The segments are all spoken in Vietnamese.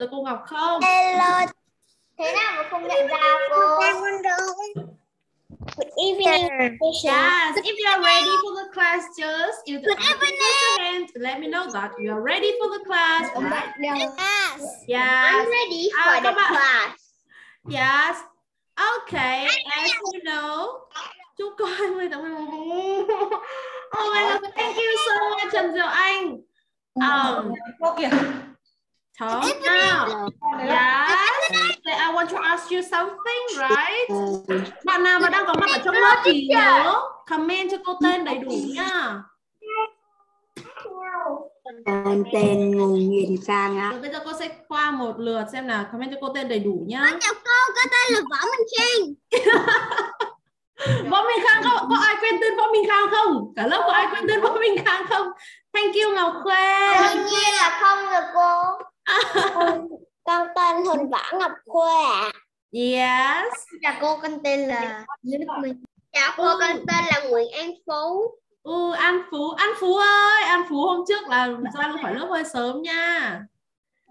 Được cô Ngọc không? Hello. Thế nào mà không nhận ra cô? Good evening. Yes, if you are ready for the class, just use the hand to let me know that you are ready for the class. Right? Yes. Yes. I'm ready for the class. Yes. Okay. As you know, chúng con người tạm biệt. Oh my God! Thank you so much, Trần Diệu Anh. Talk now. Yes. I want to ask you something, right? Bạn nào mà đang có mặt ở trong lớp thì nhớ comment cho cô tên đầy đủ nha. Tên Ngô Nguyên Khang á. Bây giờ cô sẽ qua một lượt xem nào, comment cho cô tên đầy đủ nhá. Cô tên là Võ Minh Khang. Võ Minh Khang, có ai quên tên Võ Minh Khang không? Cả lớp có ai quên tên Võ Minh Khang không? Thank you Ngọc Khuê. Tự nhiên là không rồi cô. Con tên Hoàng Bảo Ngọc Khuê ạ. Yes. Chào cô, con tên là Minh Đức. Chào cô, con tên là Nguyễn An Phú. An Phú ơi, An Phú hôm trước là ra khỏi lớp hơi sớm nha.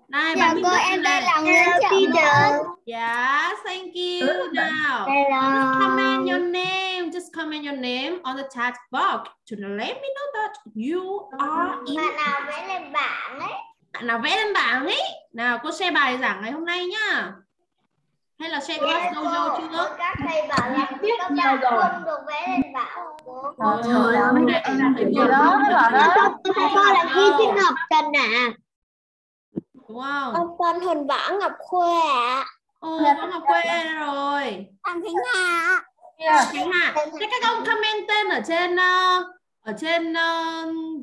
Này, chào cô, em đây là Nguyễn Phi Đức. Yes, thank you. Now, just comment your name. Just comment your name on the chat box to let me know that you are in. Bạn nào vẽ lên bảng ấy? Bạn nào vẽ lên bảng ấy? Nào, cô share bài giảng ngày hôm nay nhá. Hay là share class dojo chưa? Các thầy bảo là các bạn không được vẽ lên bảng. Trời ơi, cô là Phi Kim Ngọc Trần à? Wow. Ông con Hồn Võ Ngọc Khuê ạ. Võ Ngọc Khuê rồi. Anh Khánh Hà. Khánh Hà. Thế các ông comment tên ở trên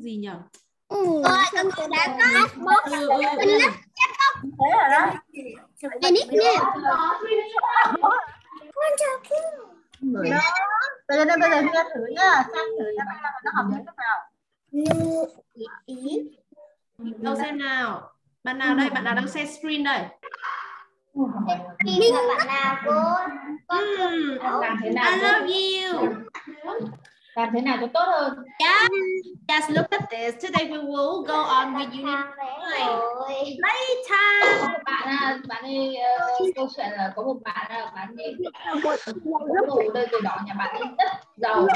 gì nhỉ? Con đã có. Bây giờ Huyên thử nhá, xem thử xem nó hợp với cách nào. Đâu xem nào. Bạn nào đây? Bạn nào đang share screen đây? Minh là bạn nào cô? Làm thế nào? I love you. Làm thế nào cho tốt hơn? Yeah. Yes, look at this. Today we will go on with unit 9 later. Bạn ấy câu chuyện là có một bạn ấy ngủ đây rồi đó, nhà bạn ấy rất giàu.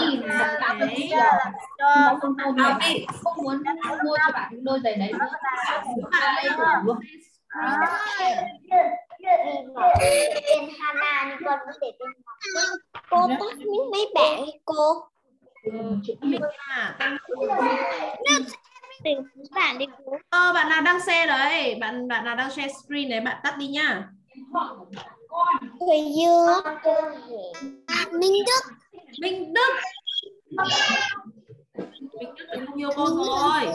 Nhìn bạn ấy cho không muốn mua cho bạn đôi giày đấy nữa. Bạn ấy luôn. Tên Hana con mới để tên cô tắt miếng mấy bạn cô. Bạn nào đang share đấy, bạn nào đang share screen đấy, bạn tắt đi nha. Quỳnh Dương, Minh Đức. Mình không yêu cô rồi.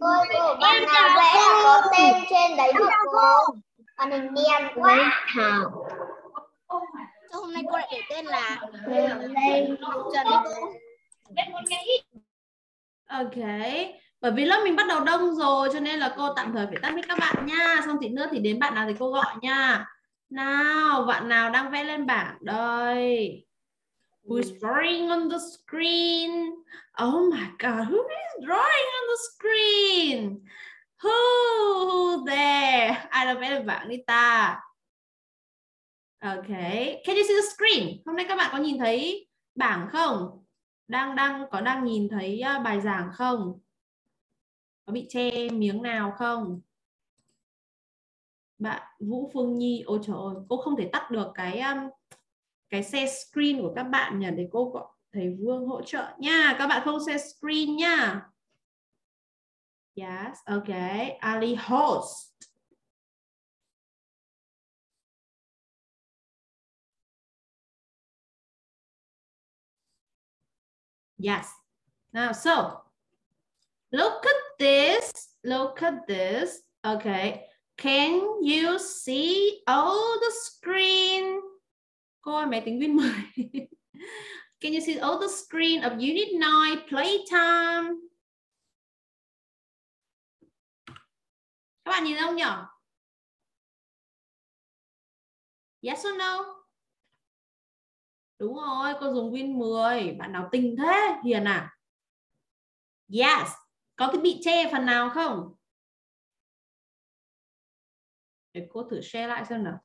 Ôi, em nào vẽ là có tên trên đấy được cô? Còn hình đen quá. Nguyễn Thảo. Hôm nay cô lại để tên là Trần Ok. Bởi vì lớp mình bắt đầu đông rồi cho nên là cô tạm thời phải tắt mic các bạn nha. Xong tí nữa thì đến bạn nào thì cô gọi nha. Nào, bạn nào đang vẽ lên bảng đây? Who's drawing on the screen? Oh my God, who is drawing on the screen? Who there? Ai đang vẽ lên bảng đi ta? Okay, can you see the screen? Hôm nay các bạn có nhìn thấy bảng không? Có đang nhìn thấy bài giảng không? Có bị che miếng nào không? Bạn Vũ Phương Nhi, ôi trời ơi, cô không thể tắt được cái share screen của các bạn nhỉ, để cô gọi thầy Vương hỗ trợ nha. Các bạn không share screen nha. Yes, okay. Ali host. Yes. Now, so look at this. Look at this. Okay. Can you see all the screen? Cô ơi, máy tính Win 10. Can you see all the screen of Unit 9 playtime? Các bạn nhìn không nhỉ? Yes or no? Đúng rồi, cô dùng Win 10. Bạn nào tinh thế, hiền à? Yes. Có cái bị che phần nào không? Để cô thử share lại xem nào.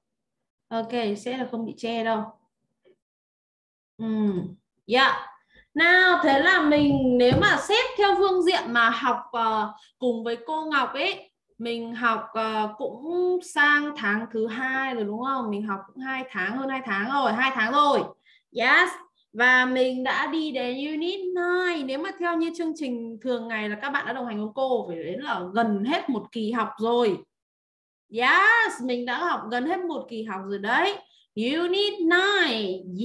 Ok, sẽ là không bị che đâu. Yeah. Nào, thế là mình nếu mà xét theo phương diện mà học cùng với cô Ngọc ấy, mình học cũng sang tháng thứ 2 rồi đúng không? Mình học cũng 2 tháng, hơn 2 tháng rồi, 2 tháng rồi. Yes. Và mình đã đi đến Unit 9. Nếu mà theo như chương trình thường ngày là các bạn đã đồng hành với cô phải đến là gần hết một kỳ học rồi. Yes, mình đã học gần hết một kỳ học rồi đấy. Unit 9.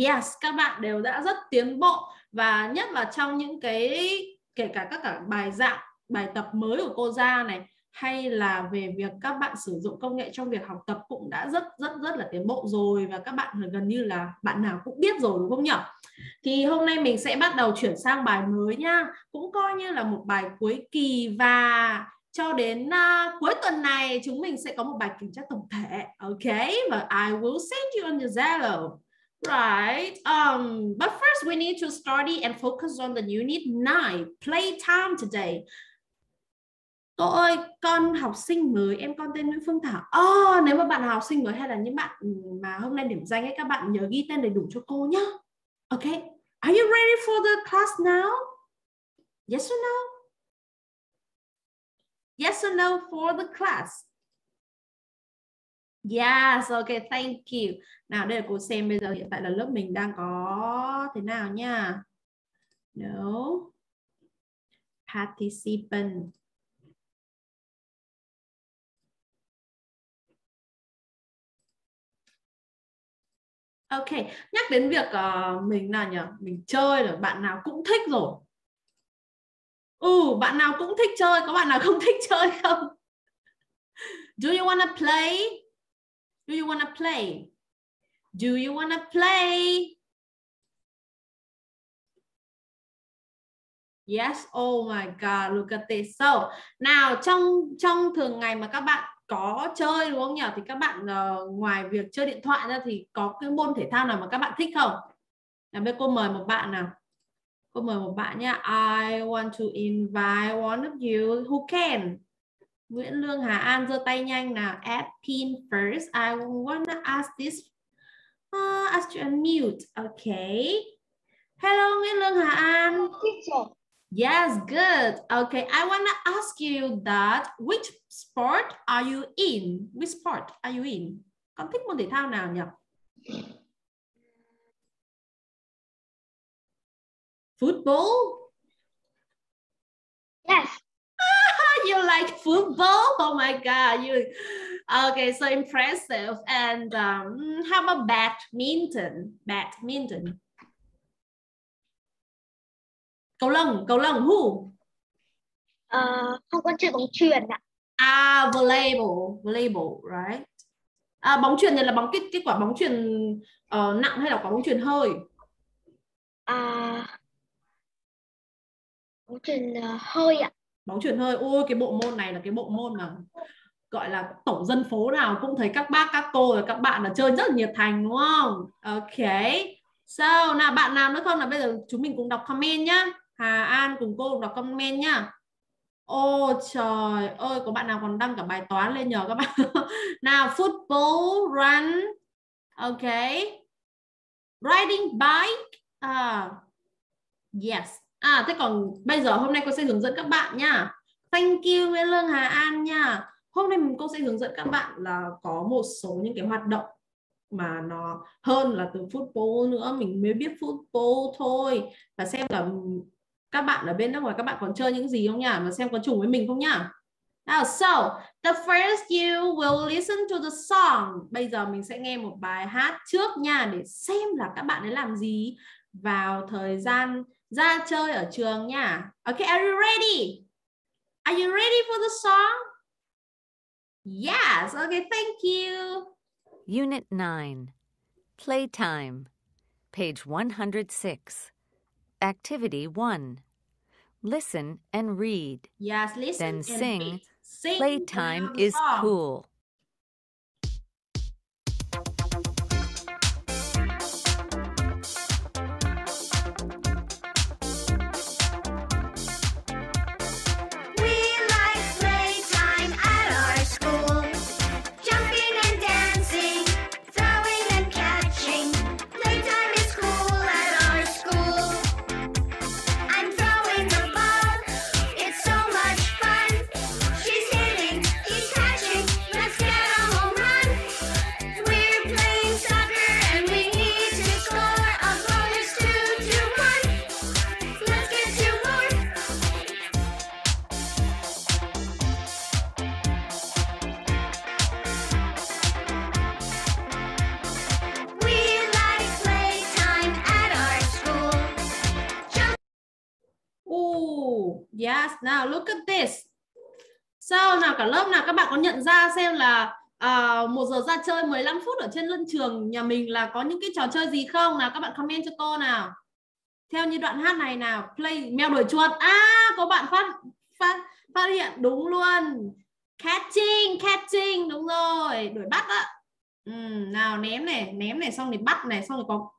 Yes, các bạn đều đã rất tiến bộ. Và nhất là trong những cái kể cả các cả bài dạng, bài tập mới của cô ra này, hay là về việc các bạn sử dụng công nghệ trong việc học tập cũng đã rất là tiến bộ rồi. Và các bạn gần như là bạn nào cũng biết rồi đúng không nhỉ? Thì hôm nay mình sẽ bắt đầu chuyển sang bài mới nha. Cũng coi như là một bài cuối kỳ. Và cho đến cuối tuần này chúng mình sẽ có một bài kiểm tra tổng thể. Ok, và I will send you on your Zalo. Right, but first we need to study and focus on the unit 9, playtime today. Cô ơi, con học sinh mới, em con tên Nguyễn Phương Thảo. Nếu mà bạn học sinh mới hay là những bạn mà hôm nay điểm danh ấy, các bạn nhớ ghi tên đầy đủ cho cô nhé. Ok, are you ready for the class now? Yes or no? Yes or no for the class? Yes, ok, thank you. Nào, đây là cô xem bây giờ hiện tại là lớp mình đang có thế nào nha. No. Participant. Ok, nhắc đến việc mình là nhỉ, mình chơi là bạn nào cũng thích rồi. Bạn nào cũng thích chơi, có bạn nào không thích chơi không? Do you wanna play? Do you wanna play? Do you wanna play? Yes, oh my god, look at this. So, nào trong thường ngày mà các bạn có chơi đúng không nhỉ? Thì các bạn ngoài việc chơi điện thoại ra thì có cái môn thể thao nào mà các bạn thích không? Nào bây giờ cô mời một bạn nào. Cô mời một bạn nhá. I want to invite one of you who can. Nguyễn Lương Hà An giơ tay nhanh nào. Add pin first. I wanna ask this. Ask you unmute. Okay. Hello Nguyễn Lương Hà An. Yes, good. Okay, I want to ask you that which sport are you in? Which sport are you in? Con thích môn thể thao nào nhỉ? Football? Yes. You like football? Oh my god, you okay, so impressive. And how about badminton? Badminton. Cầu lông, who? Không có chơi bóng chuyền ạ. À, volleyball, right? À, bóng chuyền thì là cái quả bóng chuyền nặng hay là quả bóng chuyền hơi? Bóng chuyền hơi ạ. Bóng chuyền hơi, ôi cái bộ môn này là cái bộ môn mà gọi là tổ dân phố nào cũng thấy các bác, các cô và các bạn là chơi rất nhiệt thành đúng không? Ok, so nào bạn nào nữa không là bây giờ chúng mình cùng đọc comment nhá. Hà An cùng cô đọc comment nhá. Ôi trời ơi, có bạn nào còn đăng cả bài toán lên nhờ các bạn. Nào, football, run. Ok. Riding bike. Yes. À, thế còn bây giờ hôm nay cô sẽ hướng dẫn các bạn nha. Thank you Nguyễn Lương Hà An nha. Hôm nay cô sẽ hướng dẫn các bạn là có một số những cái hoạt động mà nó hơn là từ football nữa. Mình mới biết football thôi. Và xem là các bạn ở bên nước ngoài các bạn còn chơi những gì không nhỉ? Mà xem có trùng với mình không nhỉ? Now, so, the first you will listen to the song. Bây giờ mình sẽ nghe một bài hát trước nha, để xem là các bạn ấy làm gì vào thời gian ra chơi ở trường nha. Okay, are you ready? Are you ready for the song? Yes, okay, thank you. Unit 9. Playtime. Page 106. Activity 1. Listen and read. Yes, listen. Then sing. Sing. Playtime is cool. class. Now look at this. So nào cả lớp nào, các bạn có nhận ra xem là 1 giờ ra chơi 15 phút ở trên lân trường nhà mình là có những cái trò chơi gì không? Nào các bạn comment cho cô nào. Theo như đoạn hát này nào. Play mèo đuổi chuột. À có bạn phát hiện đúng luôn. Catching đúng rồi, đuổi bắt ạ. Nào ném này xong thì bắt này, xong thì có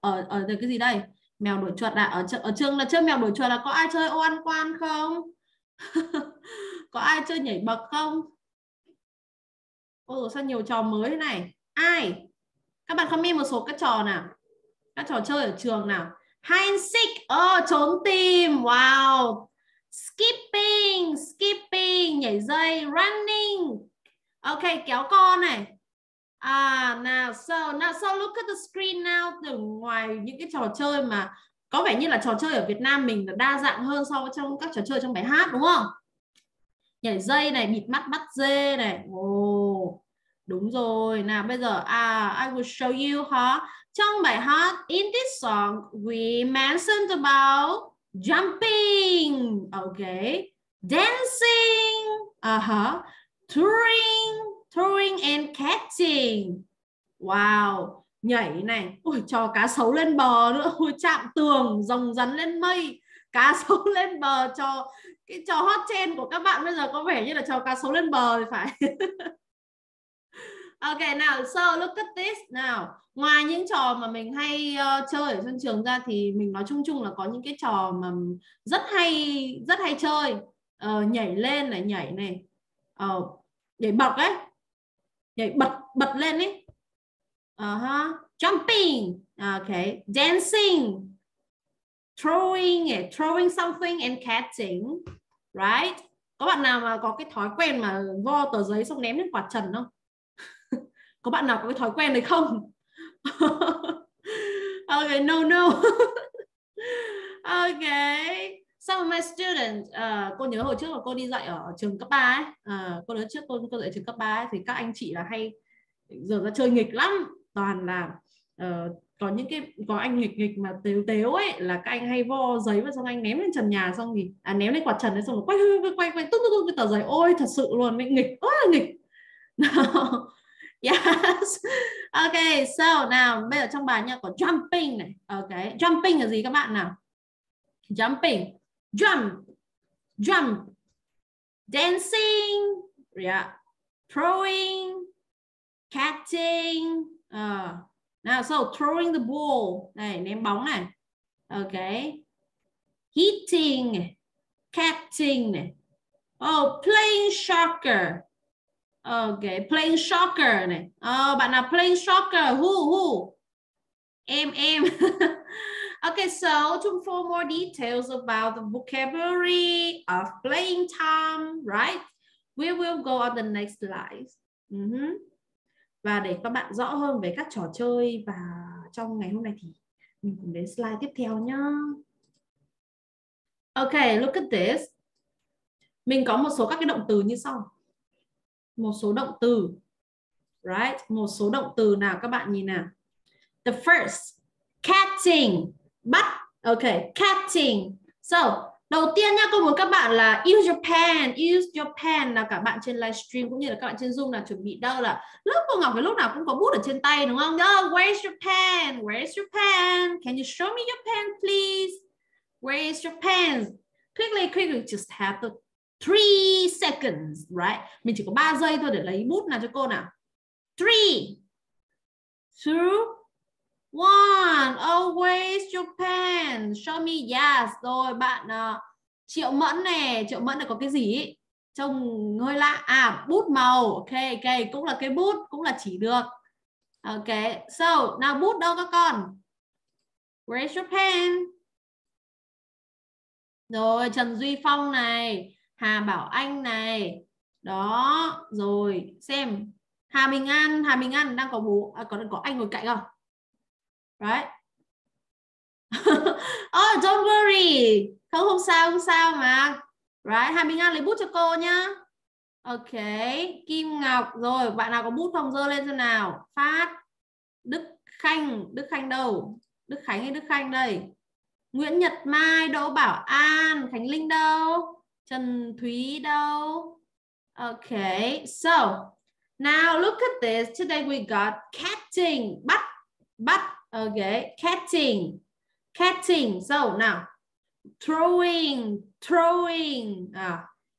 ở cái gì đây? Mèo đuổi chuột là ở trường là chơi mèo đuổi chuột là có ai chơi ô ăn quan không? Có ai chơi nhảy bậc không? Ôi sao nhiều trò mới thế này. Ai? Các bạn comment một số các trò nào. Các trò chơi ở trường nào. Hide and seek, trốn tìm. Wow. Skipping nhảy dây, running. Ok, kéo con này. Now so look at the screen now. Từ ngoài những cái trò chơi mà có vẻ như là trò chơi ở Việt Nam mình là đa dạng hơn so với trong các trò chơi trong bài hát đúng không? Nhảy dây này, bịt mắt bắt dê này. Ồ, đúng rồi. Nào bây giờ I will show you how. Trong bài hát in this song we mentioned about jumping, okay, dancing, throwing and catching. Wow, nhảy này, ôi cho cá sấu lên bờ nữa, ôi chạm tường, rồng rắn lên mây, cá sấu lên bờ, cho cái trò hot trend của các bạn bây giờ có vẻ như là trò cá sấu lên bờ thì phải. Okay, now so look at this now. Ngoài những trò mà mình hay chơi ở sân trường ra thì mình nói chung là có những cái trò mà rất hay chơi, nhảy lên này, nhảy này, nhảy bật ấy, nhảy bật lên ấy, jumping, okay, dancing, throwing something and catching, right? Có bạn nào mà có cái thói quen mà vo tờ giấy xong ném lên quạt trần không? Có bạn nào có cái thói quen đấy không? Okay, no. Okay. Some of my students, cô nhớ hồi trước là cô đi dạy ở trường cấp 3 ấy. Cô đứa trước cô dạy trường cấp 3 ấy, thì các anh chị là hay giờ ra chơi nghịch lắm. Toàn là có những cái có anh nghịch mà tếu ấy là các anh hay vo giấy và xong anh ném lên trần nhà, xong thì ném lên quạt trần đấy, xong rồi quay tung cái tờ giấy. Ôi thật sự luôn, mình nghịch quá là nghịch. Yes. Okay, so nào bây giờ trong bài nha có jumping này. Okay, jumping là gì các bạn nào? Jumping, jump, dancing, yeah, throwing, catching. Now so throwing the ball này, ném bóng này. Okay, hitting này, catching này. Oh, playing soccer. Okay, playing soccer này. Bạn nào playing soccer? Who? Em. Okay, so to inform more details about the vocabulary of playing time, right? We will go on the next slide. Và để các bạn rõ hơn về các trò chơi và trong ngày hôm nay thì mình cùng đến slide tiếp theo nhá. Okay, look at this. Mình có một số các cái động từ như sau. Một số động từ, right? Một số động từ nào các bạn nhìn nào. The first, catching, bắt. Okay, catching. So đầu tiên nha, cô muốn các bạn là use your pen là cả bạn trên livestream cũng như là các bạn trên Zoom là chuẩn bị đâu là lớp cô Ngọc cái lúc nào cũng có bút ở trên tay đúng không? No, where's your pen? Can you show me your pen please? Where's your pen? Quickly, just have to 3 seconds, right? Mình chỉ có 3 giây thôi để lấy bút nào cho cô nào. 3, 2, 1. Always your pen. Show me. Yes. Rồi bạn Triệu Mẫn này có cái gì ấy? Trông hơi lạ. Bút màu. Ok, cũng là cái bút, cũng là chỉ được. Ok, so nào bút đâu các con? Where's your pen? Rồi Trần Duy Phong này, Hà Bảo Anh này. Đó, rồi xem Hà Bình An đang có bố có anh ngồi cạnh không? Right. Oh, don't worry. Không sao mà. Right, Hà Bình An lấy bút cho cô nhá. Ok, Kim Ngọc rồi, bạn nào có bút không giơ lên xem nào. Phát, Đức Khanh đâu? Đức Khánh hay Đức Khanh đây? Nguyễn Nhật Mai, Đỗ Bảo An, Khánh Linh đâu? Trần Thúy đâu? Okay, so now look at this. Today we got catching, but, okay, catching. So now, throwing,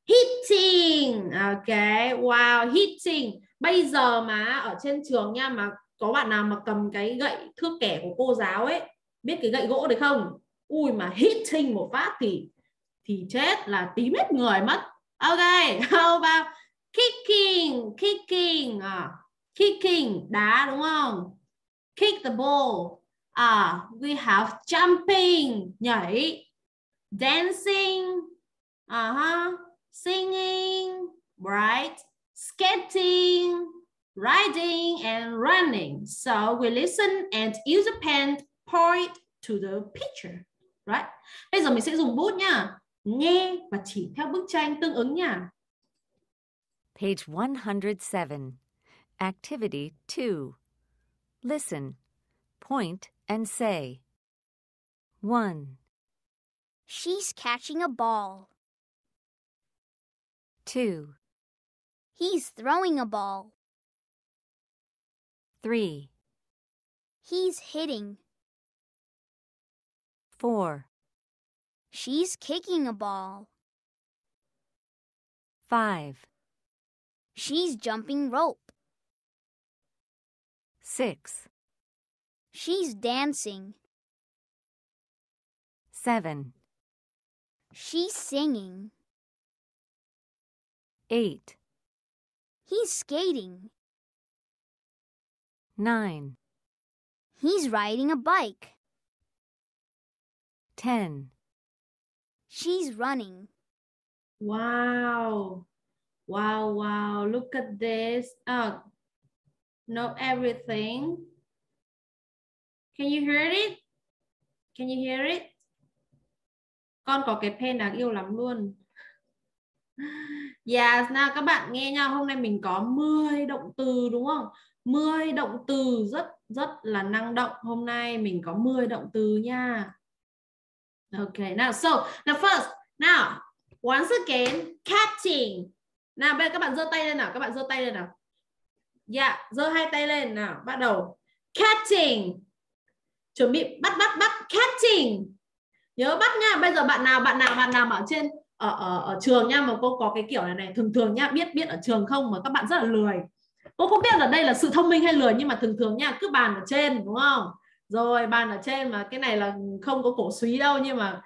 hitting, okay, wow, hitting. Bây giờ mà ở trên trường nha, mà có bạn nào mà cầm cái gậy thước kẻ của cô giáo ấy, biết cái gậy gỗ đấy không? Ui mà hitting một phát thì chết là tím hết người mất. Okay, how about kicking, đá đúng không? Kick the ball. We have jumping, nhảy. Dancing, singing, right? Skating, riding and running. So we listen and use a pen, point to the picture, right? Bây giờ mình sẽ dùng bút nha. Nghe và chỉ theo bức tranh tương ứng nha. Page 107. Activity 2. Listen, point and say. 1. She's catching a ball. 2. He's throwing a ball. 3. He's hitting. 4. She's kicking a ball. 5. She's jumping rope. 6. She's dancing. 7. She's singing. 8. He's skating. 9. He's riding a bike. 10. She's running. Wow. Look at this. Oh, know everything. Can you hear it? Con có cái pen đáng yêu lắm luôn. Yes, nào các bạn nghe nha. Hôm nay mình có 10 động từ đúng không? 10 động từ rất là năng động. Hôm nay mình có 10 động từ nha. Okay, now so the first, now once again catching. Nào bây giờ các bạn giơ tay lên nào, Yeah, giơ hai tay lên nào, bắt đầu. Catching. Chuẩn bị bắt catching. Nhớ bắt nha. Bây giờ bạn nào mà ở trên ở trường nha, mà cô có cái kiểu này thường nha, biết ở trường không mà các bạn rất là lười. Cô không biết là đây là sự thông minh hay lười, nhưng mà thường nha, cứ bàn ở trên đúng không? Rồi bàn ở trên mà cái này là không có cổ súy đâu, nhưng mà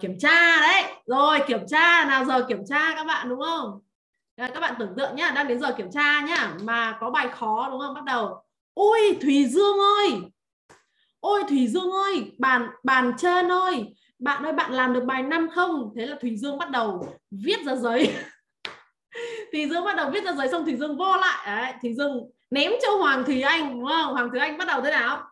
kiểm tra đấy. Rồi kiểm tra, nào giờ kiểm tra các bạn đúng không? Các bạn tưởng tượng nhá, đang đến giờ kiểm tra nhá, mà có bài khó đúng không? Bắt đầu. Ôi Thùy Dương ơi. Ôi Thùy Dương ơi, bàn trên ơi, bạn làm được bài 5 không? Thế là Thùy Dương bắt đầu viết ra giấy. Xong Thùy Dương vô lại. Đấy, Thùy Dương ném cho Hoàng Thùy Anh đúng không? Hoàng Thùy Anh bắt đầu thế nào?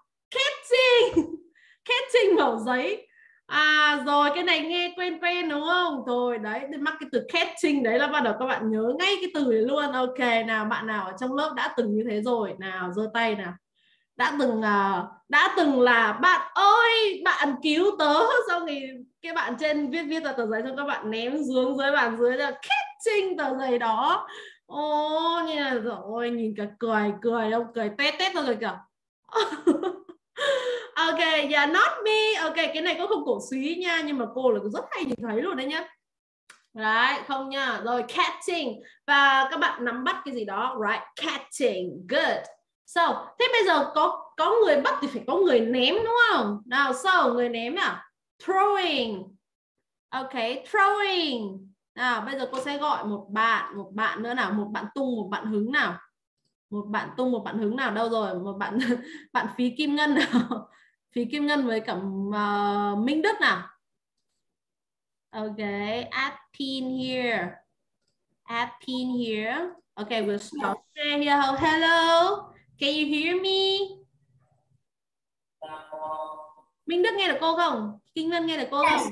Catching vào giấy. À rồi cái này nghe quen đúng không? Rồi đấy, mắc cái từ catching đấy là bắt đầu các bạn nhớ ngay cái từ đấy luôn. Ok, nào bạn nào ở trong lớp đã từng như thế rồi, nào giơ tay nào. Đã từng là bạn ơi, bạn cứu tớ, xong thì cái bạn trên viết vào tờ giấy, xong các bạn ném xuống dưới bàn dưới là catching tờ giấy đó. Ô như là rồi nhìn cả cười đâu, cười tét thôi rồi kìa. Ok, yeah, not me. Ok, cái này cô không cổ suý nha, nhưng mà cô là rất hay nhìn thấy luôn đấy nhá. Đấy, không nha. Rồi catching và các bạn nắm bắt cái gì đó, right? Catching, good. So, thế bây giờ có người bắt thì phải có người ném đúng không? Nào, so người ném nào. Throwing. Ok, throwing. Nào, bây giờ cô sẽ gọi một bạn nữa nào, một bạn tung, một bạn hứng nào. Đâu rồi? Một bạn Phí Kim Ngân nào. Phí Kim Ngân với cả Minh Đức nào. Ok, add pin here. Ok, we'll start here. Hello. Can you hear me? Minh Đức nghe được cô không? Kim Ngân nghe được cô không? Yes.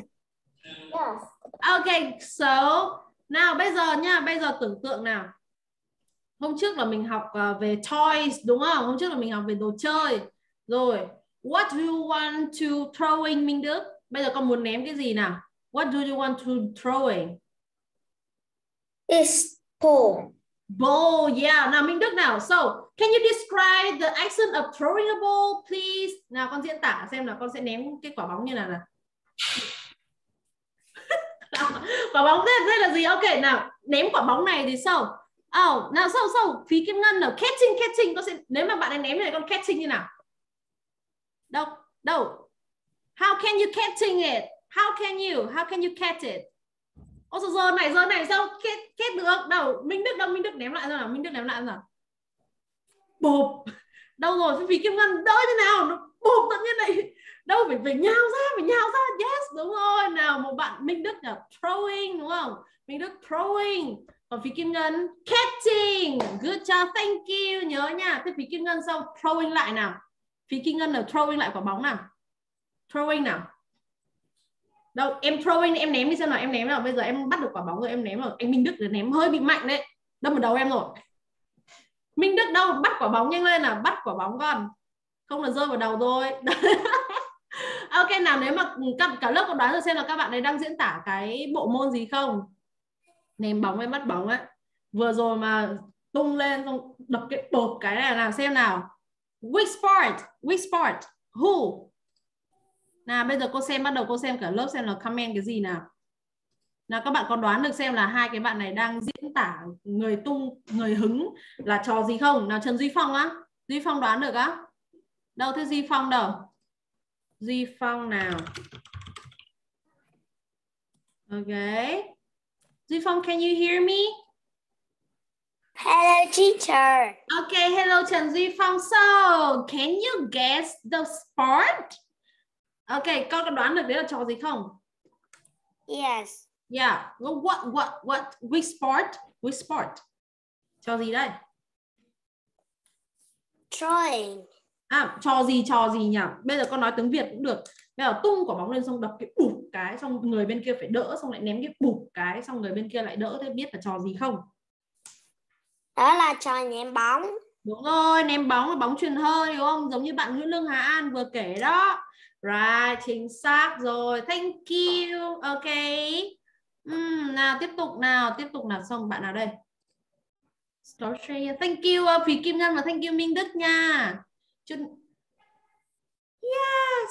Ok, so nào bây giờ nha, tưởng tượng nào. Hôm trước là mình học về toys đúng không? Hôm trước là mình học về đồ chơi. Rồi, what do you want to throwing Minh Đức? Bây giờ con muốn ném cái gì nào? What do you want to throwing? It's bowl. Bowl, yeah. Nào Minh Đức nào. So, can you describe the action of throwing a ball, please? Nào con diễn tả xem là con sẽ ném cái quả bóng như nào. Quả bóng đây là gì? Ok, nào. Ném quả bóng này thì sao? Oh, nào sao? Phí Kim Ngân nào. Catching. Con sẽ, nếu mà bạn ấy ném này con catching như nào? Đâu? How can you catching it? How can you catch it? Ô giờ này sao kết được? Minh Đức ném lại rồi nào, Bộp. Đâu rồi, Phí Kim Ngân đỡ thế nào? Nó bộp tận như này. Đâu phải nhào ra. Yes, đúng rồi. Nào một bạn Minh Đức là throwing đúng không? Minh Đức throwing. Còn Phí Kim Ngân catching. Good job, thank you. Nhớ nha. Thế Phí Kim Ngân sau throwing lại nào. Phí Kim Ngân là throwing lại quả bóng nào. Throwing nào. Đâu, em throwing, em ném đi xem nào, em ném nào. Bây giờ em bắt được quả bóng rồi, em ném rồi. Anh Minh Đức ném hơi bị mạnh đấy. Đâm vào đầu em rồi. Minh Đức đâu, bắt quả bóng nhanh lên nào, bắt quả bóng con. Không là rơi vào đầu rồi. Ok, nào nếu mà cả lớp có đoán rồi xem là các bạn ấy đang diễn tả cái bộ môn gì không? Ném bóng hay bắt bóng ấy. Vừa rồi mà tung lên, đập cái bột cái này nào, xem nào. Which sport, who? Nào bây giờ cô xem, bắt đầu cô xem cả lớp xem là comment cái gì nào. Nào các bạn có đoán được xem là hai cái bạn này đang diễn tả người tung, người hứng là trò gì không? Nào Trần Duy Phong á? Duy Phong đoán được á? Đâu thế Duy Phong đâu? Duy Phong nào. Ok. Duy Phong, can you hear me? Hello teacher. Okay, hello Trần Duy Phong. So, can you guess the sport? Ok, con có đoán được đấy là trò gì không? Yes. Yeah. What? Which sport? Trò gì đây? Throwing. À, trò gì nhỉ? Bây giờ con nói tiếng Việt cũng được. Bây giờ tung quả bóng lên xong đập cái bụp cái, xong người bên kia phải đỡ, xong lại ném cái bụp cái, xong người bên kia lại đỡ. Thế biết là trò gì không? Đó là trò ném bóng. Đúng rồi, ném bóng là bóng chuyền hơi đúng không? Giống như bạn Nguyễn Lương Hà An vừa kể đó. Right, chính xác rồi. Thank you. Ok. Nào tiếp tục nào, xong bạn nào đây? Thank you Phí Kim Ngân và thank you Minh Đức nha. Yes.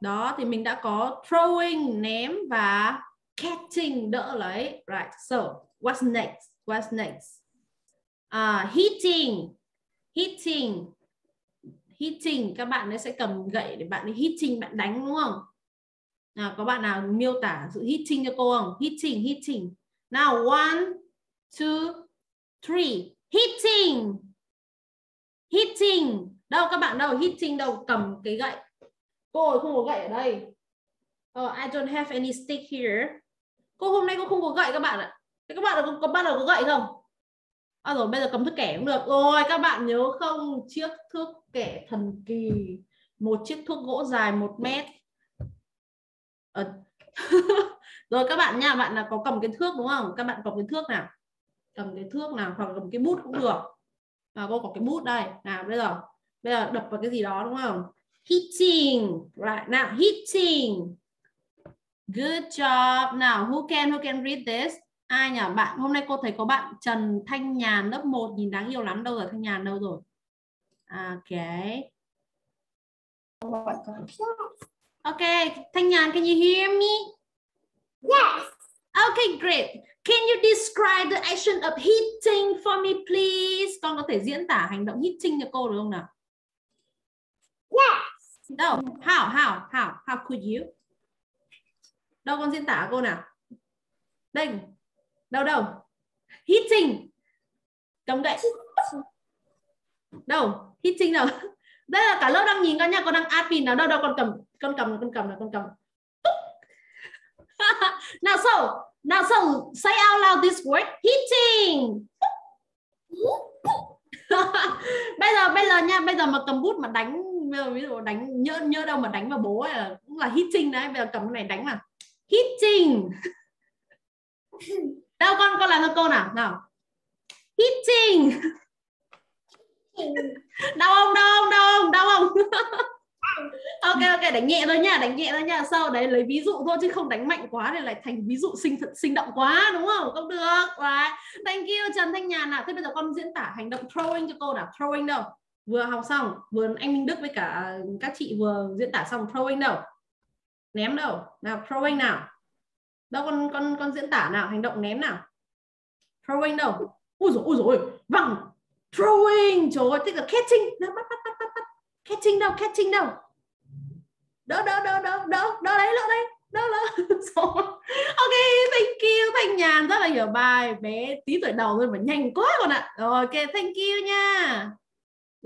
Đó thì mình đã có throwing ném và catching đỡ lấy. Right. So, what's next? Hitting, các bạn ấy sẽ cầm gậy để bạn ấy hitting, bạn đánh đúng không? Nào, có bạn nào miêu tả sự hitting cho cô không? Hitting. Nào, 1, 2, 3, hitting. Đâu các bạn đâu, hitting đâu, cầm cái gậy. Cô ơi, không có gậy ở đây. I don't have any stick here. Cô hôm nay cô không có gậy các bạn ạ. Thế các bạn có bắt đầu có gậy không? À rồi bây giờ cầm thước kẻ cũng được rồi. Các bạn nhớ không, chiếc thước kẻ thần kỳ, một chiếc thước gỗ dài 1 mét. Rồi các bạn nha, bạn là có cầm cái thước đúng không? Các bạn cầm cái thước nào, hoặc cầm cái bút cũng được. À, cô có cái bút đây. Nào bây giờ đập vào cái gì đó đúng không? Hitting, right now, hitting. Good job. Nào who can read this? Ai nhỉ? Bạn hôm nay cô thấy có bạn Trần Thanh Nhàn lớp 1 nhìn đáng yêu lắm. Đâu rồi Thanh Nhàn đâu rồi? Ok. Ok, Thanh Nhàn, can you hear me? Yes. Ok, great. Can you describe the action of hitting for me please? Con có thể diễn tả hành động hitting cho cô được không nào? Yes. Đâu? How could you? Đâu con diễn tả cô nào? Đây. Đâu? Hitting. Cầm gậy. Đâu? Hitting nào. Đây là cả lớp đang nhìn con nha, con đang admin nào. Đâu con cầm. Now so, say out loud this word, hitting. Bây giờ nha, bây giờ mà cầm bút mà đánh, ví dụ đánh nhớ đâu mà đánh vào bố ấy là cũng là hitting đấy. Bây giờ cầm cái này đánh là hitting. Đâu con làm cho cô nào. Hitting. Đau không? Ok, đánh nhẹ thôi nha. Sau đấy lấy ví dụ thôi chứ không đánh mạnh quá để lại thành ví dụ sinh động quá, đúng không? Không được. Right. Thank you Trần Thanh Nhàn nào. Thế bây giờ con diễn tả hành động throwing cho cô nào. Throwing đâu? Vừa học xong, vừa anh Minh Đức với cả các chị vừa diễn tả xong. Throwing đâu? Ném đâu? Nào, throwing nào. Đâu, con diễn tả nào, hành động ném nào. Throwing đâu? Ôi dồi, vâng. Throwing, trời ơi, thế là catching. Nào, bắt. Catching đâu? Đỡ đấy. Ok, thank you Thanh Nhàn, rất là hiểu bài, bé tí tuổi đầu thôi mà nhanh quá con ạ. Ok, thank you nha.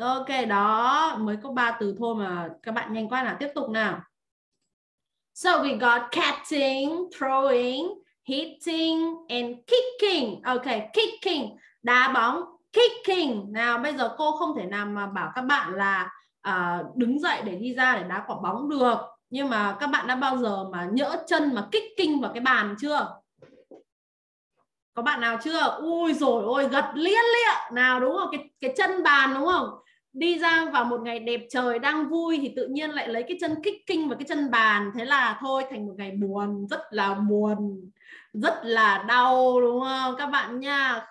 Ok, đó, mới có 3 từ thôi mà các bạn nhanh quá nào, tiếp tục nào. So we got catching, throwing, hitting and kicking. Ok, kicking, đá bóng, kicking. Nào, bây giờ cô không thể nào mà bảo các bạn là đứng dậy để đi ra để đá quả bóng được. Nhưng mà các bạn đã bao giờ mà nhỡ chân mà kicking vào cái bàn chưa? Có bạn nào chưa? Ui dồi ôi, gật liên lịa. Nào, đúng không? Cái chân bàn, đúng không? Đi ra vào một ngày đẹp trời đang vui thì tự nhiên lại lấy cái chân kicking vào cái chân bàn. Thế là thôi, thành một ngày buồn, rất là buồn, rất là đau, đúng không các bạn nha?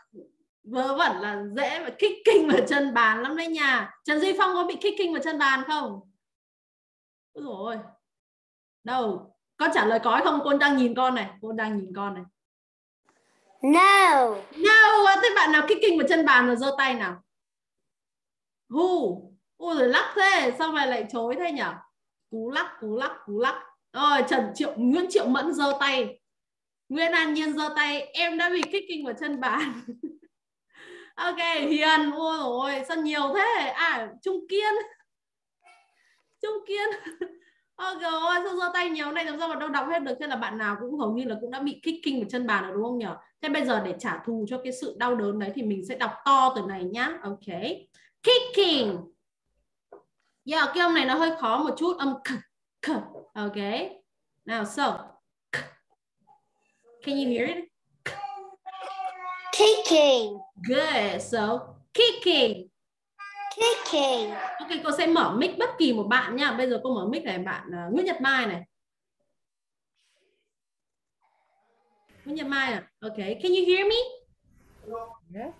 Vớ vẩn là dễ mà kicking vào chân bàn lắm đấy nha. Trần Duy Phong có bị kicking vào chân bàn không? Úi dồi ôi. Đâu? Con trả lời có hay không? Con đang nhìn con này. No. No. Thế bạn nào kicking vào chân bàn rồi giơ tay nào? Who? Ôi giời, lắc thế. Sao mày lại chối thế nhỉ? Cú lắc. Rồi, Nguyễn Triệu Mẫn giơ tay. Nguyễn An Nhiên giơ tay. Em đã bị kicking vào chân bàn. Ok, Hiền, ôi rồi sao nhiều thế? À, Trung Kiên. Ok, ôi, sao giơ tay nhiều này, làm sao mà đâu đọc hết được. Thế là bạn nào cũng hầu như là cũng đã bị kicking vào chân bàn rồi, đúng không nhỉ? Thế bây giờ để trả thù cho cái sự đau đớn đấy thì mình sẽ đọc to từ này nhá. Ok, kicking. Yeah, cái âm này nó hơi khó một chút, âm k. Ok, nào, so can you hear it? Kicking. Good. So, kicking. Ok, cô sẽ mở mic bất kỳ một bạn nha. Bây giờ cô mở mic này, bạn Nguyễn Nhật Mai này. Nguyễn Nhật Mai à? Ok, can you hear me? Yes.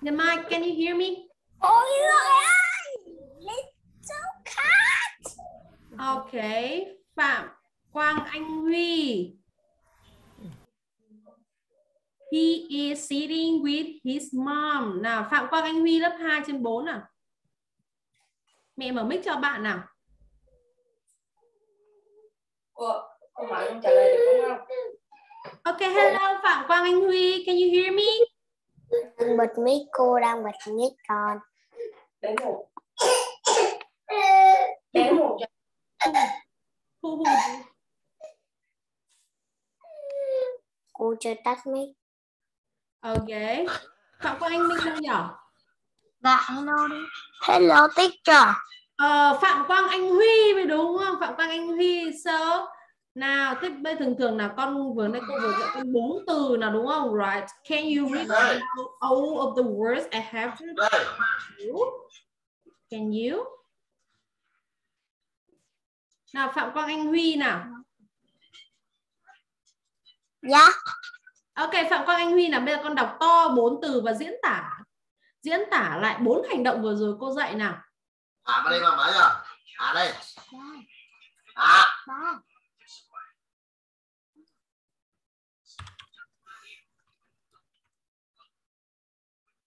Nhật Mai, can you hear me? Oh, yeah. Little cat. Ok, Phạm Quang Anh Huy. He is sitting with his mom. Nào, Phạm Quang Anh Huy lớp 2/4 nào. Mẹ mở mic cho bạn nào. Không phải không trả lời được đúng không? Ok, hello Phạm Quang Anh Huy, can you hear me? Đang bật mic, cô đang bật mic con. Bé ngủ. Cô chưa tắt mic. Ok. Phạm Quang Anh Minh đâu nhỉ? Dạ, hello đi. Hello teacher. Phạm Quang Anh Huy mới đúng không? Phạm Quang Anh Huy. So, nào, thế bây thường là con vừa nãy cô vừa dạy con 4 từ nào đúng không? Right. Can you read all of the words I have to do? Can you? Nào, Phạm Quang Anh Huy nào. Yeah. Ok, Phạm Quang Anh Huy là bây giờ con đọc to 4 từ và diễn tả lại 4 hành động vừa rồi cô dạy nào. Mà đây là mấy à? À đây. À.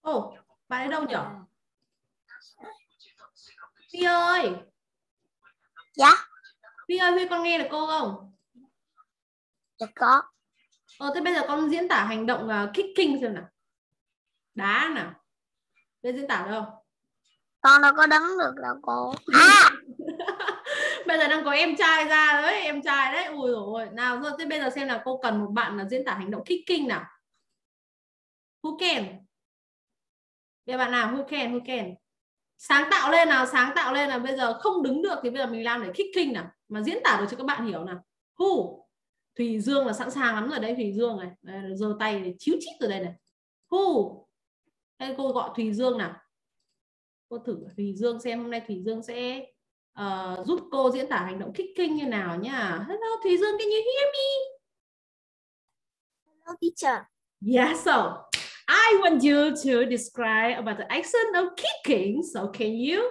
Ồ, bạn ấy đâu nhỉ? Huy ơi. Dạ. Huy ơi, Huy con nghe được cô không? Dạ có. Thế bây giờ con diễn tả hành động kicking xem nào. Đá nào. Bây diễn tả đâu? Con đâu có đấm được đâu cô. À! Bây giờ đang có em trai ra đấy. Ui dồi ôi. Nào, thế bây giờ xem là cô cần một bạn là diễn tả hành động kicking nào. Who can? Bây bạn nào? Who can? Sáng tạo lên nào. Bây giờ không đứng được thì bây giờ mình làm để kicking nào. Mà diễn tả được cho các bạn hiểu nào. Who? Thùy Dương là sẵn sàng lắm rồi đây, Thùy Dương này, giơ tay này, chíu chít rồi đây này. Đây cô gọi Thùy Dương nào. Cô thử Thùy Dương xem hôm nay Thùy Dương sẽ giúp cô diễn tả hành động kích kinh như nào nhá. Hello Thùy Dương, can you hear me? Hello teacher. Yeah, so I want you to describe about the action of kicking. So can you?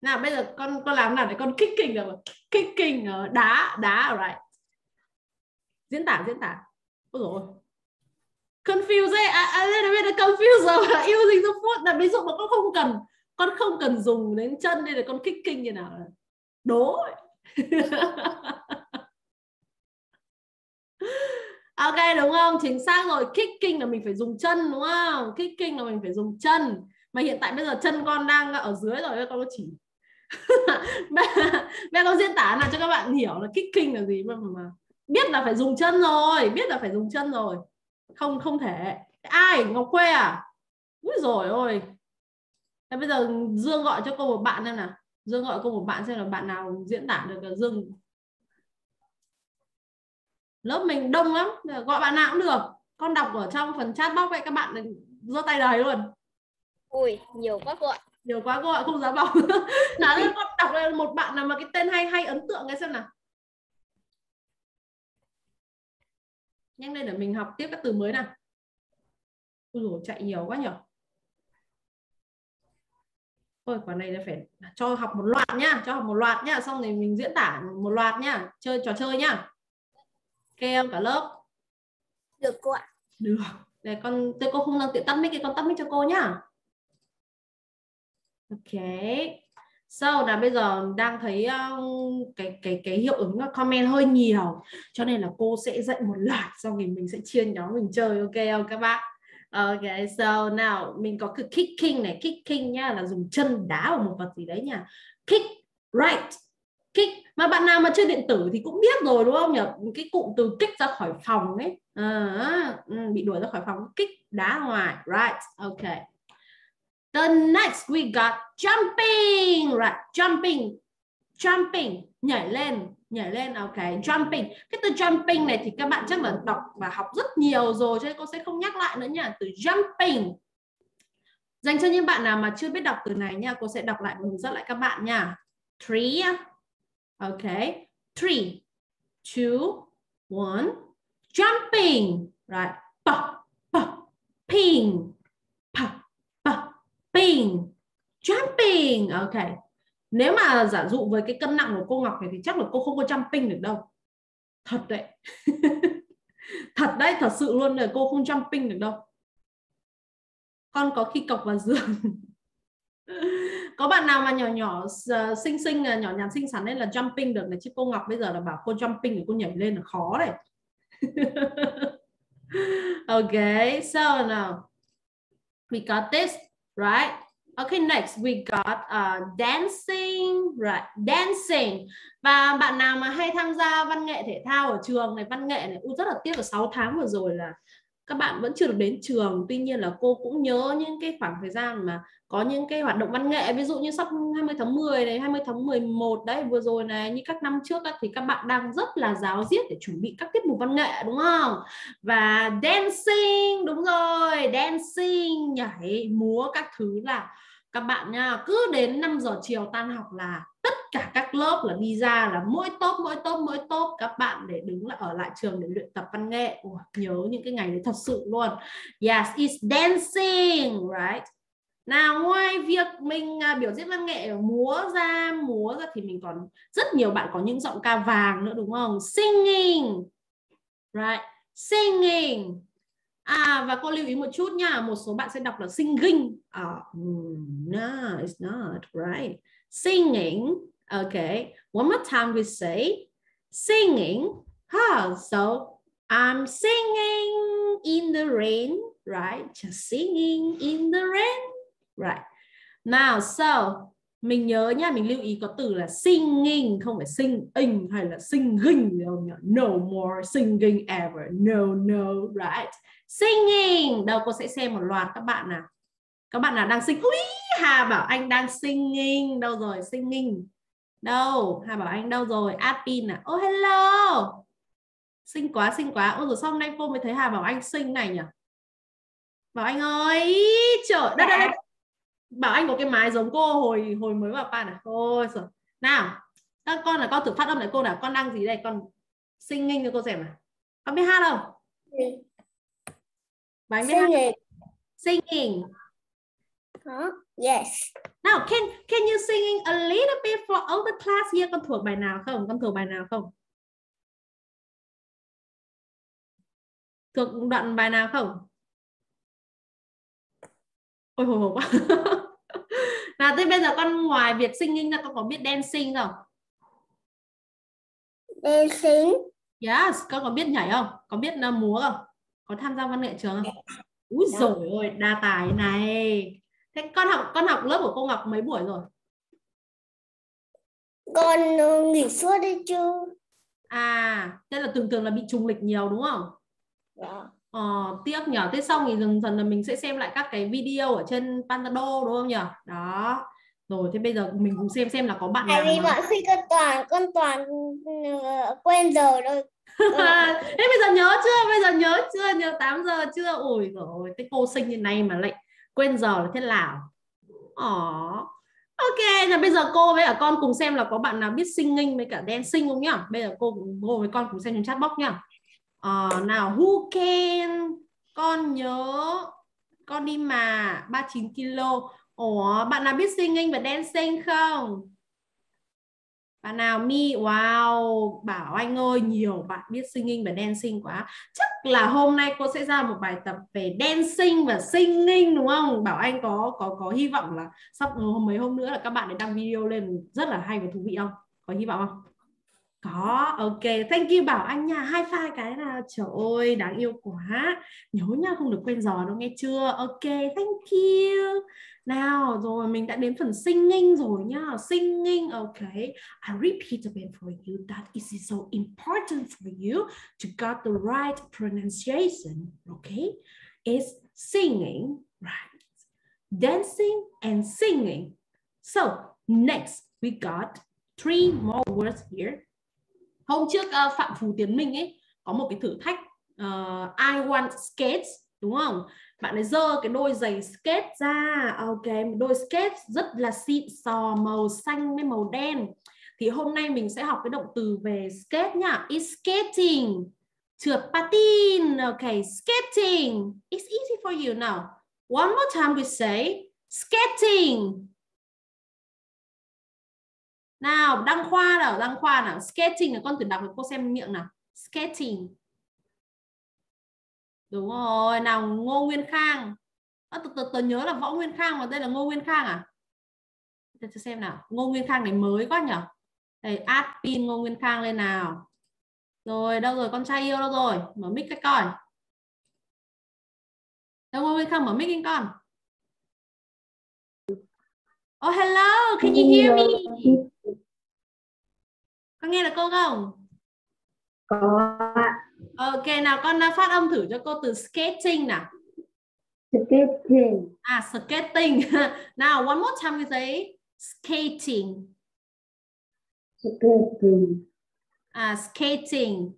Nào bây giờ con làm nào để con kicking được? Kicking đá, right? Diễn tả. Ôi dồi ôi. Confused ấy, a little bit confused rồi, là using the foot, là ví dụ mà con không cần dùng đến chân đây là con kicking như nào, đố. Ok đúng không? Chính xác rồi, kicking là mình phải dùng chân đúng không? Kicking là mình phải dùng chân. Mà hiện tại bây giờ chân con đang ở dưới rồi, con có chỉ. Mẹ con diễn tả nào cho các bạn hiểu là kicking là gì mà biết là phải dùng chân rồi, không thể. Ai Ngọc Khuê à? Úi dồi ôi. Thế bây giờ Dương gọi cho cô một bạn xem nào. Dương gọi cô một bạn xem là bạn nào diễn tả được là Dương. Lớp mình đông lắm, gọi bạn nào cũng được. Con đọc ở trong phần chat box vậy các bạn giơ tay đầy luôn. Ui, nhiều quá gọi không dám bảo. Nào con đọc lên một bạn nào mà cái tên hay ấn tượng nghe xem nào. Nhanh lên để mình học tiếp các từ mới nào. Ui dồi, chạy nhiều quá nhỉ. Ôi quả này là phải cho học một loạt nhá. Xong rồi mình diễn tả một loạt nhá. Chơi trò chơi nhá. Kêu cả lớp. Được cô ạ. Được. Để cô không đang tiện tắt mic, con tắt mic cho cô nhá. Ok. Sau là bây giờ đang thấy cái hiệu ứng comment hơi nhiều, cho nên là cô sẽ dạy một loạt, xong rồi mình sẽ chia nhóm mình chơi, ok không các bạn? Ok, so now mình có cái kicking này, kicking nhá là dùng chân đá vào một vật gì đấy nhá. Kick, right, kick. Mà bạn nào mà chơi điện tử thì cũng biết rồi đúng không nhỉ? Cái cụm từ kick ra khỏi phòng ấy, bị đuổi ra khỏi phòng, kick đá ngoài, right, ok. Then next we got jumping, right? Jumping, nhảy lên, ok, jumping. Cái từ jumping này thì các bạn chắc là đọc và học rất nhiều rồi, cho nên cô sẽ không nhắc lại nữa nha. Từ jumping. Dành cho những bạn nào mà chưa biết đọc từ này nha, cô sẽ đọc lại và hướng dẫn lại các bạn nha. Three, ok, 3, 2, 1, jumping, right? Ping, jumping, ok. Nếu mà giả dụ với cái cân nặng của cô Ngọc này thì chắc là cô không có jumping được đâu. Thật đấy. Thật sự luôn là cô không jumping được đâu. Con có khi cọc vào giường. Có bạn nào mà nhỏ nhắn xinh xắn nên là jumping được này, chứ cô Ngọc bây giờ là bảo cô jumping thì cô nhảy lên là khó đấy. Ok, so now we got this. Right. Okay, next we got dancing, right? Dancing. Và bạn nào mà hay tham gia văn nghệ thể thao ở trường này, rất là tiếc là 6 tháng vừa rồi là các bạn vẫn chưa được đến trường. Tuy nhiên là cô cũng nhớ những cái khoảng thời gian mà có những cái hoạt động văn nghệ, ví dụ như sắp 20 tháng 10 này, 20 tháng 11 đấy, vừa rồi này, như các năm trước ấy, thì các bạn đang rất là ráo riết để chuẩn bị các tiết mục văn nghệ đúng không? Và dancing, đúng rồi, dancing, nhảy, múa các thứ là các bạn nha, cứ đến 5 giờ chiều tan học là tất cả các lớp là đi ra là mỗi tốp các bạn để đứng là ở lại trường để luyện tập văn nghệ. Ủa, nhớ những cái ngày đấy thật sự luôn. Yes, it's dancing, right? Nào ngoài việc mình biểu diễn văn nghệ múa ra thì mình còn rất nhiều bạn có những giọng ca vàng nữa đúng không? Singing, right? Singing. À và cô lưu ý một chút nha, một số bạn sẽ đọc là singing. No, it's not, right? Singing. Okay. One more time we say singing. Huh? So I'm singing in the rain, right? Just singing in the rain, right? Now, so mình nhớ nha, mình lưu ý có từ là singing, không phải singing hay là singing đâu nhỉ? No more singing ever. No, right? Singing. Đâu cô sẽ xem một loạt các bạn nào. Các bạn nào đang sing? Ui, Hà Bảo Anh đang singing. Đâu rồi? Singing. Đâu? Hà Bảo Anh đâu rồi? Admin à? Oh hello. Xinh quá. Ôi rồi sao hôm nay cô mới thấy Hà Bảo Anh sing này nhỉ? Bảo Anh ơi, trời đất ơi. Bảo Anh có cái mái giống cô hồi mới vào pan à? Ôi giời. Nào, các con là con thử phát âm lại cô nào. Con đang gì đây? Con sinh nghinh cho cô xem nào. Con biết hát không? Ừ. Bảo Anh biết hát. Singing. Huh? Yes. Now, can you singing a little bit for all the class here? Con thuộc bài nào không? Con thuộc bài nào không? Thuộc đoạn bài nào không? Ôi hồi hộp quá. Nào, thế bây giờ con ngoài việc singing ra con có biết dancing không? Dancing. Yes, con có biết nhảy không? Có biết múa không? Có tham gia văn nghệ trường không? Úi dồi ôi, đa tài này. Thế con học lớp của cô Ngọc mấy buổi rồi? Con nghỉ suốt đi chứ. À, thế là thường là bị trùng lịch nhiều đúng không? Dạ. Tiếc nhỉ. Thế sau nghỉ dần là mình sẽ xem lại các cái video ở trên Pantado đúng không nhỉ? Đó. Rồi thế bây giờ mình cùng xem là có bạn nào. Tại vì mọi khi con toàn quên giờ rồi. Thế bây giờ nhớ chưa? Nhớ 8 giờ chưa? Ôi giời ơi, cái cô sinh như này mà lại quên giờ là thế nào? Ok, là bây giờ cô với cả con cùng xem là có bạn nào biết singing với cả dancing không nhá. Bây giờ cô với con cùng xem trong chat box nhá. Nào, who can? Con nhớ con đi mà 39 kg. Bạn nào biết singing và dancing không? Bạn nào? Mi, wow, Bảo Anh ơi, nhiều bạn biết singing và dancing quá. Chắc là hôm nay cô sẽ ra một bài tập về dancing và singing đúng không? Bảo Anh có hy vọng là sắp mấy hôm nữa là các bạn đăng video lên rất là hay và thú vị không? Có hy vọng không? Có, ok, thank you Bảo Anh nha. High five cái nào, trời ơi, đáng yêu quá. Nhớ nha, không được quên giò đâu, nghe chưa? Ok, thank you. Nào, rồi mình đã đến phần singing rồi nhá. Singing, ok. I repeat again for you that it is so important for you to get the right pronunciation, okay? It's singing, right? Dancing and singing. So, next we got 3 more words here. Hôm trước Phạm Phú Tiến Minh ấy có một cái thử thách I want skates đúng không? Bạn ấy giơ cái đôi giày skate ra, ok, một đôi skate rất là xịn sò, màu xanh với màu đen. Thì hôm nay mình sẽ học cái động từ về skate nhá. It's skating, trượt patin, ok, skating. It's easy for you now. One more time we say skating. Nào, Đăng Khoa nào, skating là con thử đọc với cô xem miệng nào. Skating. Đúng rồi, nào Ngô Nguyên Khang. Tớ nhớ là Võ Nguyên Khang mà đây là Ngô Nguyên Khang à? Để tôi xem nào, Ngô Nguyên Khang này mới quá nhỉ? Đây, add pin Ngô Nguyên Khang lên nào. Rồi, đâu rồi, con trai yêu đâu rồi? Mở mic cái coi. Đâu Ngô Nguyên Khang mở mic anh con. Oh hello, can you hear me? Con nghe được cô không? Có ạ. Ok, nào con phát âm thử cho cô từ skating nào. Skating. À, skating. Nào, one more time we say skating. Skating. À, skating.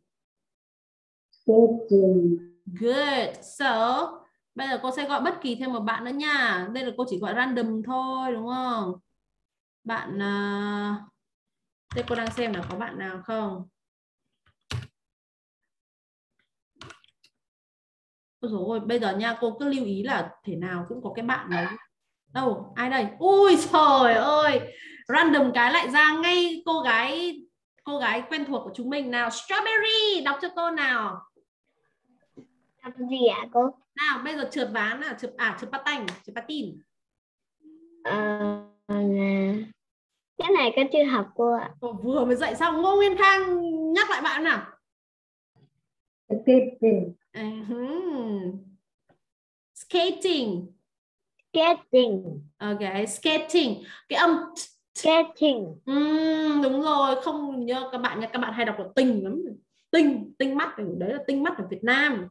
Skating. Good. So, bây giờ cô sẽ gọi bất kỳ thêm một bạn nữa nha. Đây là cô chỉ gọi random thôi, đúng không? Bạn... Đây cô đang xem là có bạn nào không? Rồi bây giờ nha, cô cứ lưu ý là thể nào cũng có cái bạn đấy. Đâu, ai đây? Ui trời ơi, random cái lại ra ngay cô gái quen thuộc của chúng mình nào. Strawberry, đọc cho cô nào. Đọc gì ạ cô? Nào, bây giờ trượt ván nào, trượt patin. Cái này con chưa học cô ạ. Cô vừa mới dạy xong. Ngô Nguyên Khang nhắc lại bạn nào. Skating. Ok, skating. Cái âm skating. Đúng rồi, không nhớ các bạn hay đọc là tinh lắm. Tinh mắt đấy là tinh mắt ở Việt Nam.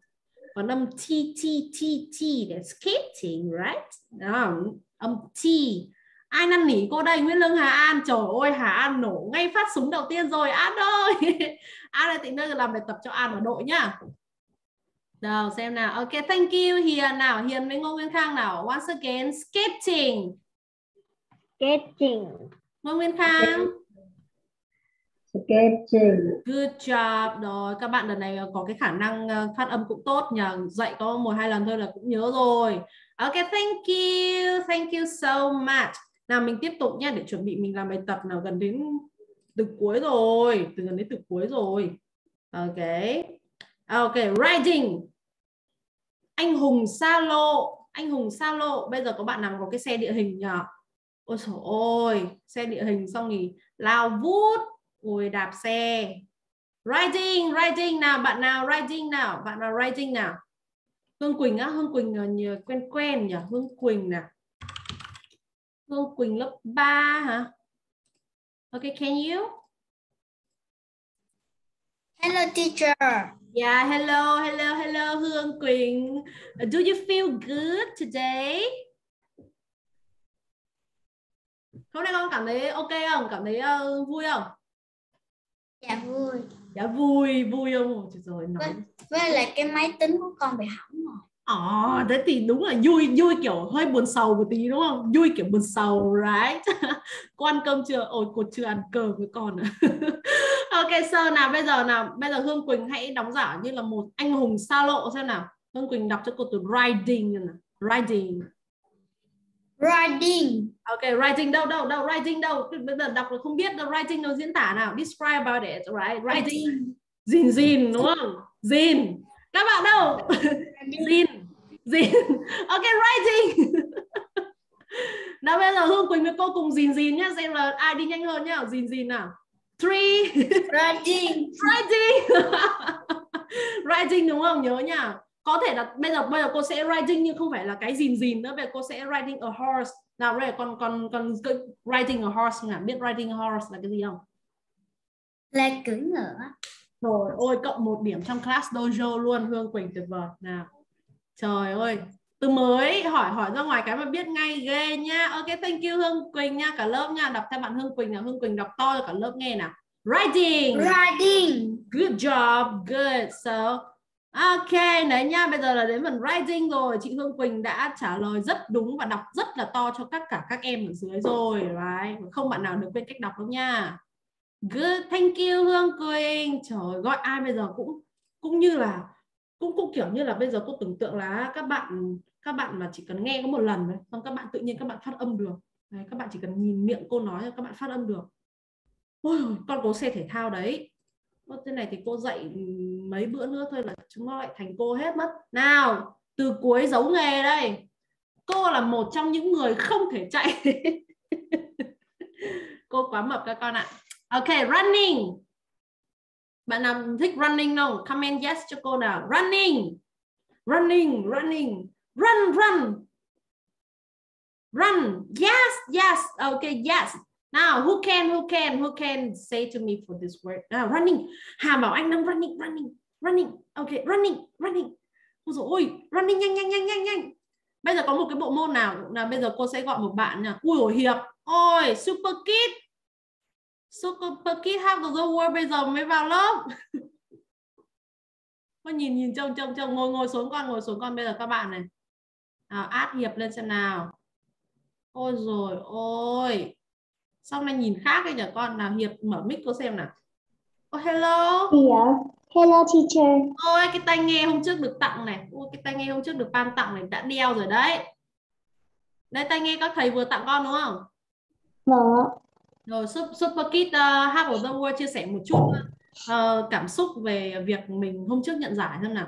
Còn âm t là skating, right? Đó, âm t. Ai năn nỉ cô đây? Nguyễn Lương Hà An. Trời ơi, Hà An nổ ngay phát súng đầu tiên rồi. An ơi. An ơi, tịnh nơi làm bài tập cho An ở đội nhá. Nào xem nào. Ok, thank you Hiền nào. Hiền với Ngô Nguyên Khang nào. Once again, sketching. Sketching. Ngô Nguyên Khang. Sketching. Good job. Rồi, các bạn lần này có cái khả năng phát âm cũng tốt nhờ. Dạy có 1-2 lần thôi là cũng nhớ rồi. Ok, thank you. Thank you so much. Nào mình tiếp tục nha, để chuẩn bị mình làm bài tập nào, gần đến từ cuối rồi. Ok. Ok, riding. Anh hùng xa lộ. Bây giờ có bạn nào có cái xe địa hình nhỉ? Ôi trời ơi, xe địa hình xong thì lao vút, ngồi đạp xe. Riding, nào, bạn nào riding nào? Hương Quỳnh á, Hương Quỳnh nhiều, quen nhỉ? Hương Quỳnh nào. Hương Quỳnh lớp 3 hả? Ok, can you? Hello teacher. Yeah, hello Hương Quỳnh. Do you feel good today? Hôm nay con cảm thấy ok không? Cảm thấy vui không? Dạ vui. Dạ vui, không? Trời ơi, nói. Với lại cái máy tính của con bị hỏng rồi. Ồ, thế thì đúng là vui, kiểu hơi buồn sầu một tí đúng không? Vui kiểu buồn sầu, right? Cô ăn cơm chưa? Ôi, cô chưa ăn cơm với con ạ. Ok, sơ nào, bây giờ Hương Quỳnh hãy đóng giả như là một anh hùng xa lộ xem nào. Hương Quỳnh đọc cho cô từ riding nào. Riding. Riding. Ok, riding đâu, riding đâu. Bây giờ đọc là không biết đâu, riding đâu, diễn tả nào. Describe about it, right? Riding. Zin, đúng không? Zin. Các bạn đâu? Zin. Ok, riding. Nào bây giờ Hương Quỳnh với cô cùng zin nhá. Xem là ai đi nhanh hơn nhá. Zin nào. 3 Riding. Riding đúng không? Nhớ nha. Có thể là bây giờ cô sẽ riding nhưng không phải là cái gìn nữa. Bây giờ cô sẽ riding a horse. Nào bây giờ con riding a horse nào. Biết riding a horse là cái gì không? Là cưỡi ngựa. Rồi, ôi cộng 1 điểm trong class dojo luôn. Hương Quỳnh tuyệt vời nào. Trời ơi, từ mới hỏi ra ngoài cái mà biết ngay, ghê nha. Ok, thank you Hương Quỳnh nha, cả lớp nha. Đọc theo bạn Hương Quỳnh nào. Hương Quỳnh đọc to cho cả lớp nghe nào. Riding. Good job. Good. So ok đấy nha, bây giờ là đến phần riding rồi. Chị Hương Quỳnh đã trả lời rất đúng và đọc rất là to cho các em ở dưới rồi, right. Không bạn nào được quên cách đọc đâu nha. Good, thank you Hương Quỳnh. Trời, gọi ai bây giờ cũng như là cũng kiểu như là bây giờ cô tưởng tượng là các bạn mà chỉ cần nghe có một lần thôi, xong các bạn tự nhiên các bạn phát âm được. Đấy, các bạn chỉ cần nhìn miệng cô nói là các bạn phát âm được. Ôi, con có xe thể thao đấy. Thế này thì cô dạy mấy bữa nữa thôi là chúng nó lại thành cô hết mất. Nào, từ cuối giấu nghề đây. Cô là một trong những người không thể chạy. Cô quá mập các con ạ. Ok, running. Bạn nào thích running không? Comment yes cho cô nào. Running. Run. Yes. Ok, yes. Now, who can say to me for this word? Now, running. Hà Bảo Anh đang running. Ok, running. Ôi, running nhanh. Bây giờ có một cái bộ môn nào là bây giờ cô sẽ gọi một bạn nào. Ui ôi, Hiệp. Ôi, super kid. Super kid have the word bây giờ mới vào lớp. Con nhìn trông ngồi xuống con bây giờ các bạn này. Nào, add Hiệp lên xem nào. Ôi rồi ôi. Xong này nhìn khác đấy nhỉ con. Nào Hiệp mở mic cô xem nào. Oh, hello. Yeah. Hello teacher. Ôi cái tai nghe hôm trước được tặng này. Ôi cái tai nghe hôm trước được ban tặng này đã đeo rồi đấy. Đây tai nghe các thầy vừa tặng con đúng không? Vâng. Rồi Super Kid Half of the World chia sẻ một chút cảm xúc về việc mình hôm trước nhận giải xem nào.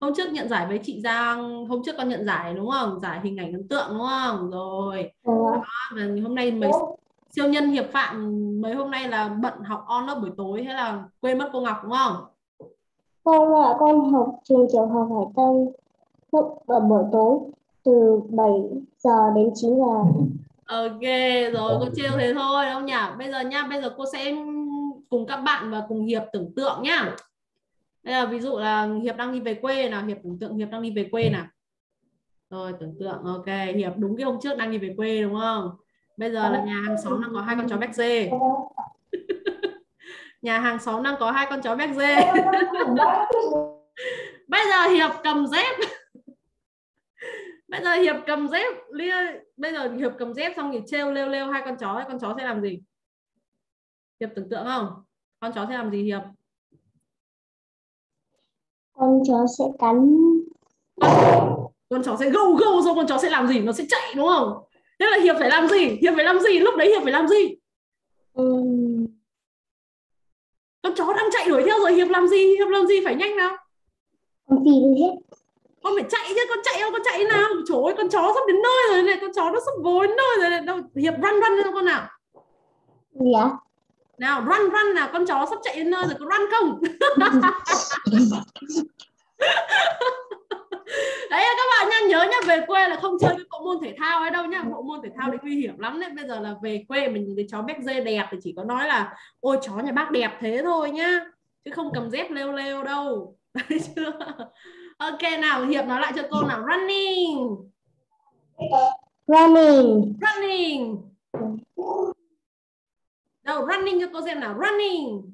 Hôm trước nhận giải với chị Giang, hôm trước con nhận giải đúng không? Giải hình ảnh ấn tượng đúng không? Rồi. Đó, và hôm nay mấy siêu nhân Hiệp Phạm mấy hôm nay là bận học on lớp buổi tối hay là quên mất cô Ngọc đúng không? Không ạ, con học trường tiểu học Hải Tây buổi tối từ 7 giờ đến 9 giờ. Ok, rồi cô trêu thế thôi đâu nhỉ? Bây giờ nha, bây giờ cô sẽ cùng các bạn và cùng Hiệp tưởng tượng nhá. Đây là ví dụ là Hiệp đang đi về quê nào. Hiệp tưởng tượng Hiệp đang đi về quê nào. Rồi tưởng tượng. Ok, Hiệp đúng cái hôm trước đang đi về quê đúng không? Bây giờ là nhà hàng xóm đang có 2 con chó béc dê. Nhà hàng xóm đang có hai con chó béc dê. Bây giờ Hiệp cầm dép. Bây giờ Hiệp cầm dép. Bây giờ Hiệp cầm dép xong thì trêu lêu lêu hai con chó. Con chó sẽ làm gì? Hiệp tưởng tượng không? Con chó sẽ làm gì Hiệp? Con chó sẽ cắn. Con chó sẽ gâu gâu xong con chó sẽ làm gì? Nó sẽ chạy đúng không? Thế là Hiệp phải làm gì? Hiệp phải làm gì? Lúc đấy Hiệp phải làm gì? Con chó đang chạy đuổi theo rồi, Hiệp làm gì? Hiệp làm gì? Phải nhanh nào. Con gì hết. Con phải chạy chứ, con chạy đâu, con chạy nào. Trời ơi, con chó sắp đến nơi rồi này, con chó nó sắp vô đến nơi rồi này. Đâu, Hiệp run cho con nào. Dạ. Nào, run nào, con chó sắp chạy đến nơi rồi, có run không? Đấy các bạn nhá, nhớ nhá, về quê là không chơi cái bộ môn thể thao ấy đâu nhá. Bộ môn thể thao đấy nguy hiểm lắm đấy. Bây giờ là về quê mình nhìn thấy chó béc dê đẹp thì chỉ có nói là ôi chó nhà bác đẹp thế thôi nhá, chứ không cầm dép lêu lêu đâu. Đấy chưa? Ok nào, Hiệp nói lại cho cô nào. Running. Running. Running. Đâu, running cho cô xem nào. Running.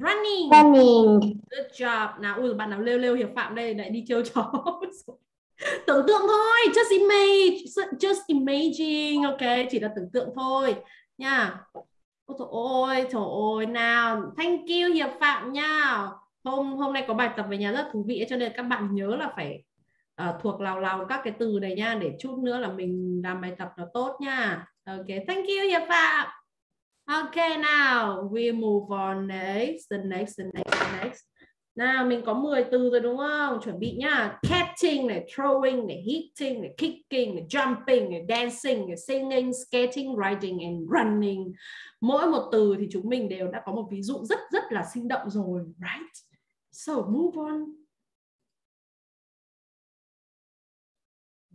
Running. Running. Good job. Nào, ui bạn nào lêu lêu Hiệp Phạm đây lại đi trêu chó. Tưởng tượng thôi, just imagine, ok, chỉ là tưởng tượng thôi nha. Ôi trời ơi nào, thank you Hiệp Phạm nha. Hôm nay có bài tập về nhà rất thú vị cho nên các bạn nhớ là phải thuộc lào các cái từ này nha, để chút nữa là mình làm bài tập nó tốt nha. Ok, thank you Hiệp Phạm. Ok nào, we move on next, the next. Nào, mình có 10 từ rồi đúng không? Chuẩn bị nhá. Catching này, throwing này, hitting này, kicking này, jumping này, dancing này, singing, skating, riding and running. Mỗi một từ thì chúng mình đều đã có một ví dụ rất rất là sinh động rồi, right? So move on.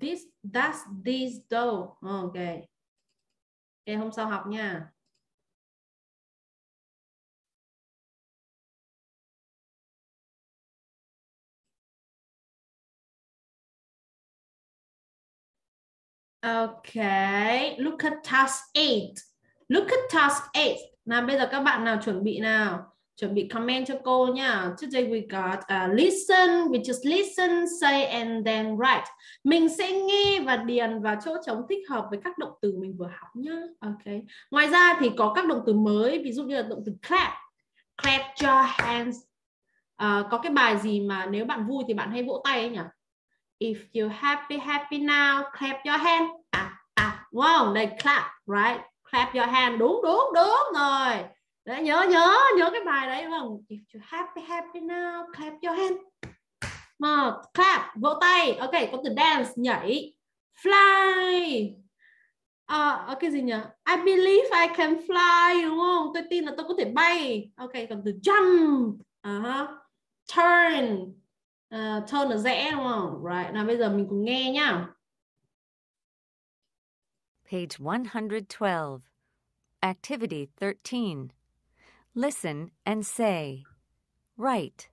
This, that's, these, though. Ok. Ok, hôm sau học nha. Okay, look at task 8. Look at task 8. Nào bây giờ các bạn nào chuẩn bị nào? Chuẩn bị comment cho cô nha. Today we got listen, we just listen, say and then write. Mình sẽ nghe và điền vào chỗ trống thích hợp với các động từ mình vừa học nhá. Okay. Ngoài ra thì có các động từ mới, ví dụ như là động từ clap. Clap your hands. Có cái bài gì mà nếu bạn vui thì bạn hay vỗ tay ấy nhỉ? If you happy now, clap your hand. Wow, đây clap, right? Clap your hand, đúng rồi. Đấy, nhớ cái bài đấy không? If you happy now, clap your hand. Mà clap, vỗ tay. Ok, có từ dance, nhảy. Fly. Cái gì nhỉ? I believe I can fly, đúng không? Tôi tin là tôi có thể bay. Ok, còn từ jump. Turn. Turn là rẽ đúng không? Right. Nào bây giờ mình cùng nghe nhá. Page 112. Activity 13. Listen and say. Write.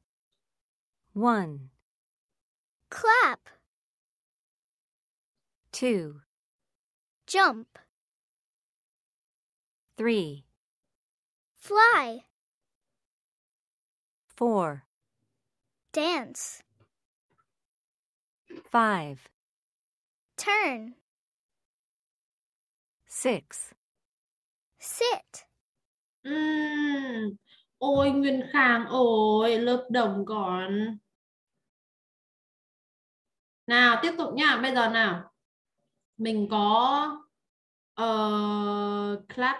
1. Clap. 2. Jump. 3. Fly. 4. Dance. 5. Turn. 6. Sit. Ôi Nguyên Khang, ôi lớp đồng còn. Nào tiếp tục nha, bây giờ nào. Mình có clap,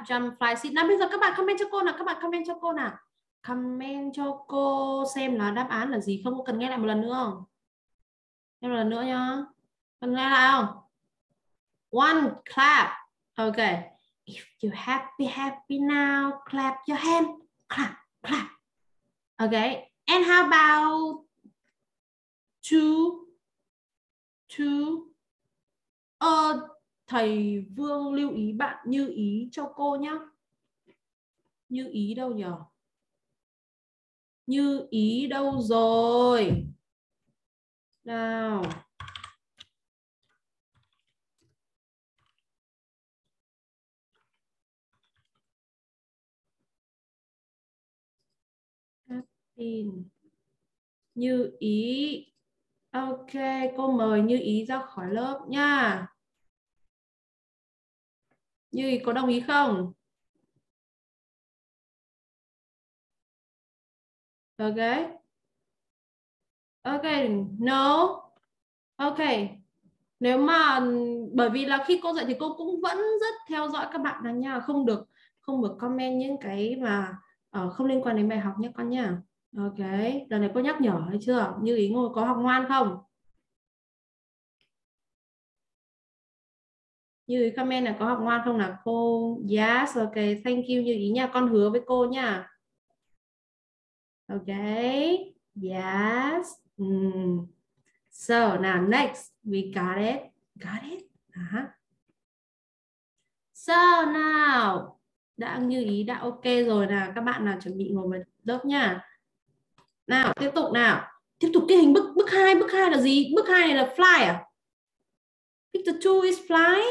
jump, fly, sit. Nào bây giờ các bạn comment cho cô nào, các bạn comment cho cô nào. Comment cho cô xem là đáp án là gì không? Cô cần nghe lại một lần nữa không? Nghe một lần nữa nhá. Cần nghe lại không? 1. Clap. Ok. If you happy now, clap your hand. Clap. Ok. And how about 2. Thầy Vương lưu ý bạn Như Ý cho cô nhá. Như Ý đâu nhỉ? Như Ý đâu rồi? Nào. tin. Như Ý. Ok, cô mời Như Ý ra khỏi lớp nha. Như Ý có đồng ý không? Ok. Ok, no. Ok. Nếu mà bởi vì là khi cô dạy thì cô cũng vẫn rất theo dõi các bạn đó nha, không được comment những cái mà không liên quan đến bài học nhé con nha. Ok, lần này cô nhắc nhở hay chưa? Như Ý ngồi có học ngoan không? Như Ý comment là có học ngoan không nào cô? Yes, ok, thank you Như Ý nha, con hứa với cô nha. Ok, yes. So now next we got it. So now đã Như Ý đã ok rồi nè, các bạn nào chuẩn bị ngồi vào lớp nha. Nào tiếp tục nào, tiếp tục cái hình bức 2 là gì? Bức 2 này là fly à? Picture 2 is fly.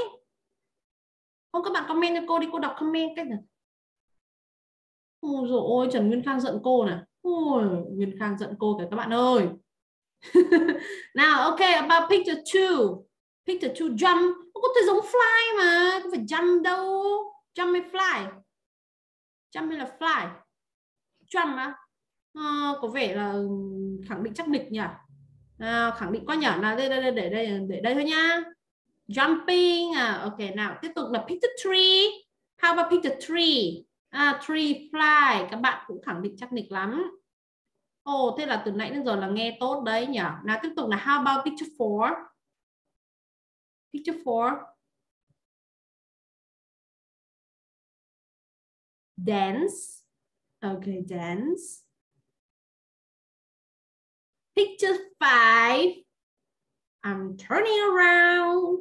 Không các bạn comment cho cô đi, cô đọc comment cách nào. Ôi dồi ôi, Trần Nguyên Khang giận cô nè. Ôi, Nguyên Khang giận cô kìa các bạn ơi. Nào, ok, about picture 2. Picture 2 jump. Không có thể giống fly mà, không phải jump đâu. Jump hay fly? Jump hay là fly? Jump á? À, có vẻ là khẳng định chắc địch nhỉ? À, khẳng định quá nhỉ? Nào, để đây thôi nhá. Jumping à. Ok, nào, tiếp tục là picture 3. How about picture 3? À, tree fly. Các bạn cũng khẳng định chắc nịch lắm. Ồ, thế là từ nãy đến giờ là nghe tốt đấy nhỉ. Nào tiếp tục là how about picture 4? Picture 4. Dance. Ok, dance. Picture 5. I'm turning around.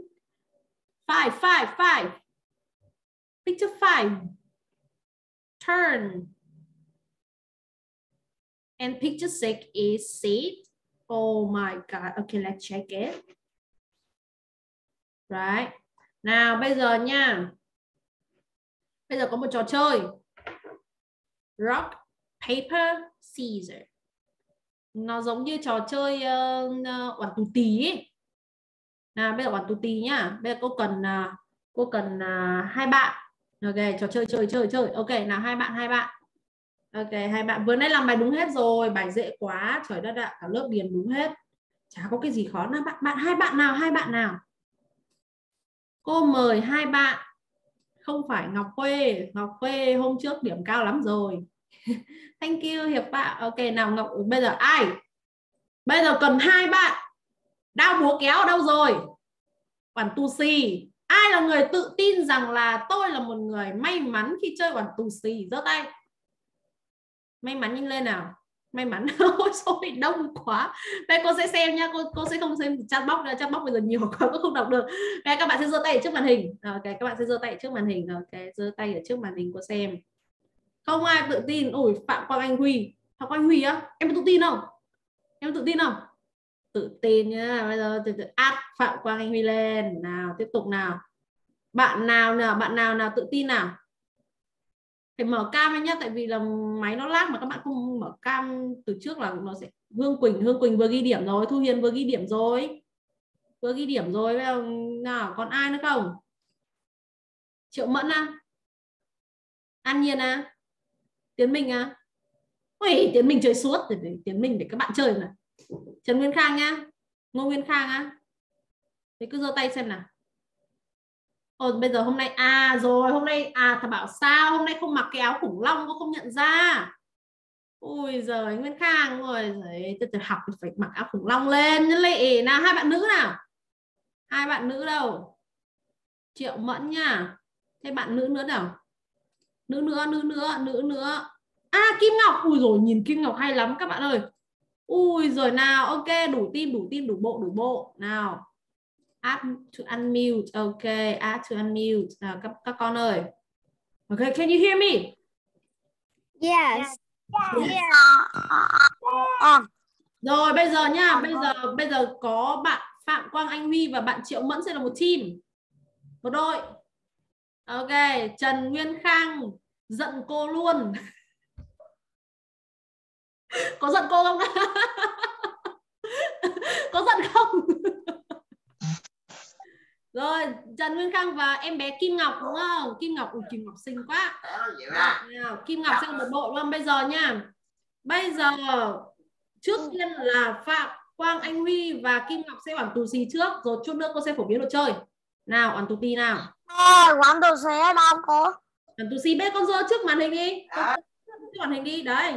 5. Picture 5. Turn. And picture 6 is sit. Oh my god. Okay, let's check it. Right. Nào bây giờ nha. Bây giờ có một trò chơi. Rock, paper, scissors. Nó giống như trò chơi oản tù tì ấy. Nào bây giờ oản tù tì nhá. Bây giờ cô cần hai bạn. Ok, trò chơi. Ok, nào hai bạn. Ok, hai bạn vừa nãy làm bài đúng hết rồi, bài dễ quá, trời đất ạ, cả lớp điền đúng hết. Chả có cái gì khó nào, hai bạn nào. Cô mời hai bạn. Không phải Ngọc Khuê hôm trước điểm cao lắm rồi. Thank you Hiệp ạ. Ok, nào Ngọc, bây giờ ai? Bây giờ cần hai bạn. Đao búa kéo đâu rồi? Quản tù xì. Ai là người tự tin rằng là tôi là một người may mắn khi chơi oản tù xì? Giơ tay. May mắn nhanh lên nào. May mắn. Ôi xôi đông quá. Vậy cô sẽ xem nha. Cô sẽ không xem chatbox nữa. Chatbox bây giờ nhiều quá cô không đọc được. Vậy các bạn sẽ giơ tay ở trước màn hình. Ok, các bạn sẽ giơ tay ở trước màn hình. Ok, giơ tay ở trước màn hình cô xem. Không ai tự tin. Ủi, Phạm Quang Anh Huy. Phạm Quang Huy á? Em tự tin không? Em tự tin không? Tự tin nhá. Bây giờ từ áp Phạm Quang Anh Huy lên. Nào, tiếp tục nào. Bạn nào tự tin nào. Phải mở cam anh nhá, tại vì là máy nó lag mà các bạn không mở cam từ trước là nó sẽ. Hương Quỳnh vừa ghi điểm rồi, Thu Hiền vừa ghi điểm rồi. Bây giờ nào còn ai nữa không? Triệu Mẫn à? An Nhiên à? Tiến Minh à? Ui, Tiến Minh chơi suốt, Tiến Minh để các bạn chơi mà. Trần Nguyên Khang nhá, Ngô Nguyên Khang á. Thế cứ giơ tay xem nào. Ồ, bây giờ hôm nay thà bảo sao hôm nay không mặc cái áo khủng long cô không nhận ra. Ui giời, Nguyên Khang rồi, từ học phải mặc áo khủng long lên. Nhân lệ nào, hai bạn nữ nào. Hai bạn nữ đâu? Triệu Mẫn nha. Thế bạn nữ nữa nào? Nữ nữa. À, Kim Ngọc. Ui rồi, nhìn Kim Ngọc hay lắm các bạn ơi. Ui rồi nào, ok, đủ tin, đủ bộ. Nào. Add to unmute. Ok, add to unmute. Nào, các con ơi. Ok, can you hear me? Yes. Rồi bây giờ nha, bây giờ có bạn Phạm Quang Anh Huy và bạn Triệu Mẫn sẽ là một team. Một đội. Ok, Trần Nguyên Khang giận cô luôn. Có giận cô không? Có giận không? Rồi, Trần Nguyên Khang và em bé Kim Ngọc đúng không? Kim Ngọc, Kim Ngọc xinh quá. Kim Ngọc sang một bộ luôn bây giờ nha. Bây giờ trước tiên là Phạm Quang Anh Huy và Kim Ngọc sẽ oản tù xì trước, rồi chút nữa cô sẽ phổ biến đội chơi. Nào, oản tù tì nào. Oản tù xì đâu cô? Oản tù xì bê con dơ trước màn hình đi. Con trước màn hình đi, đấy.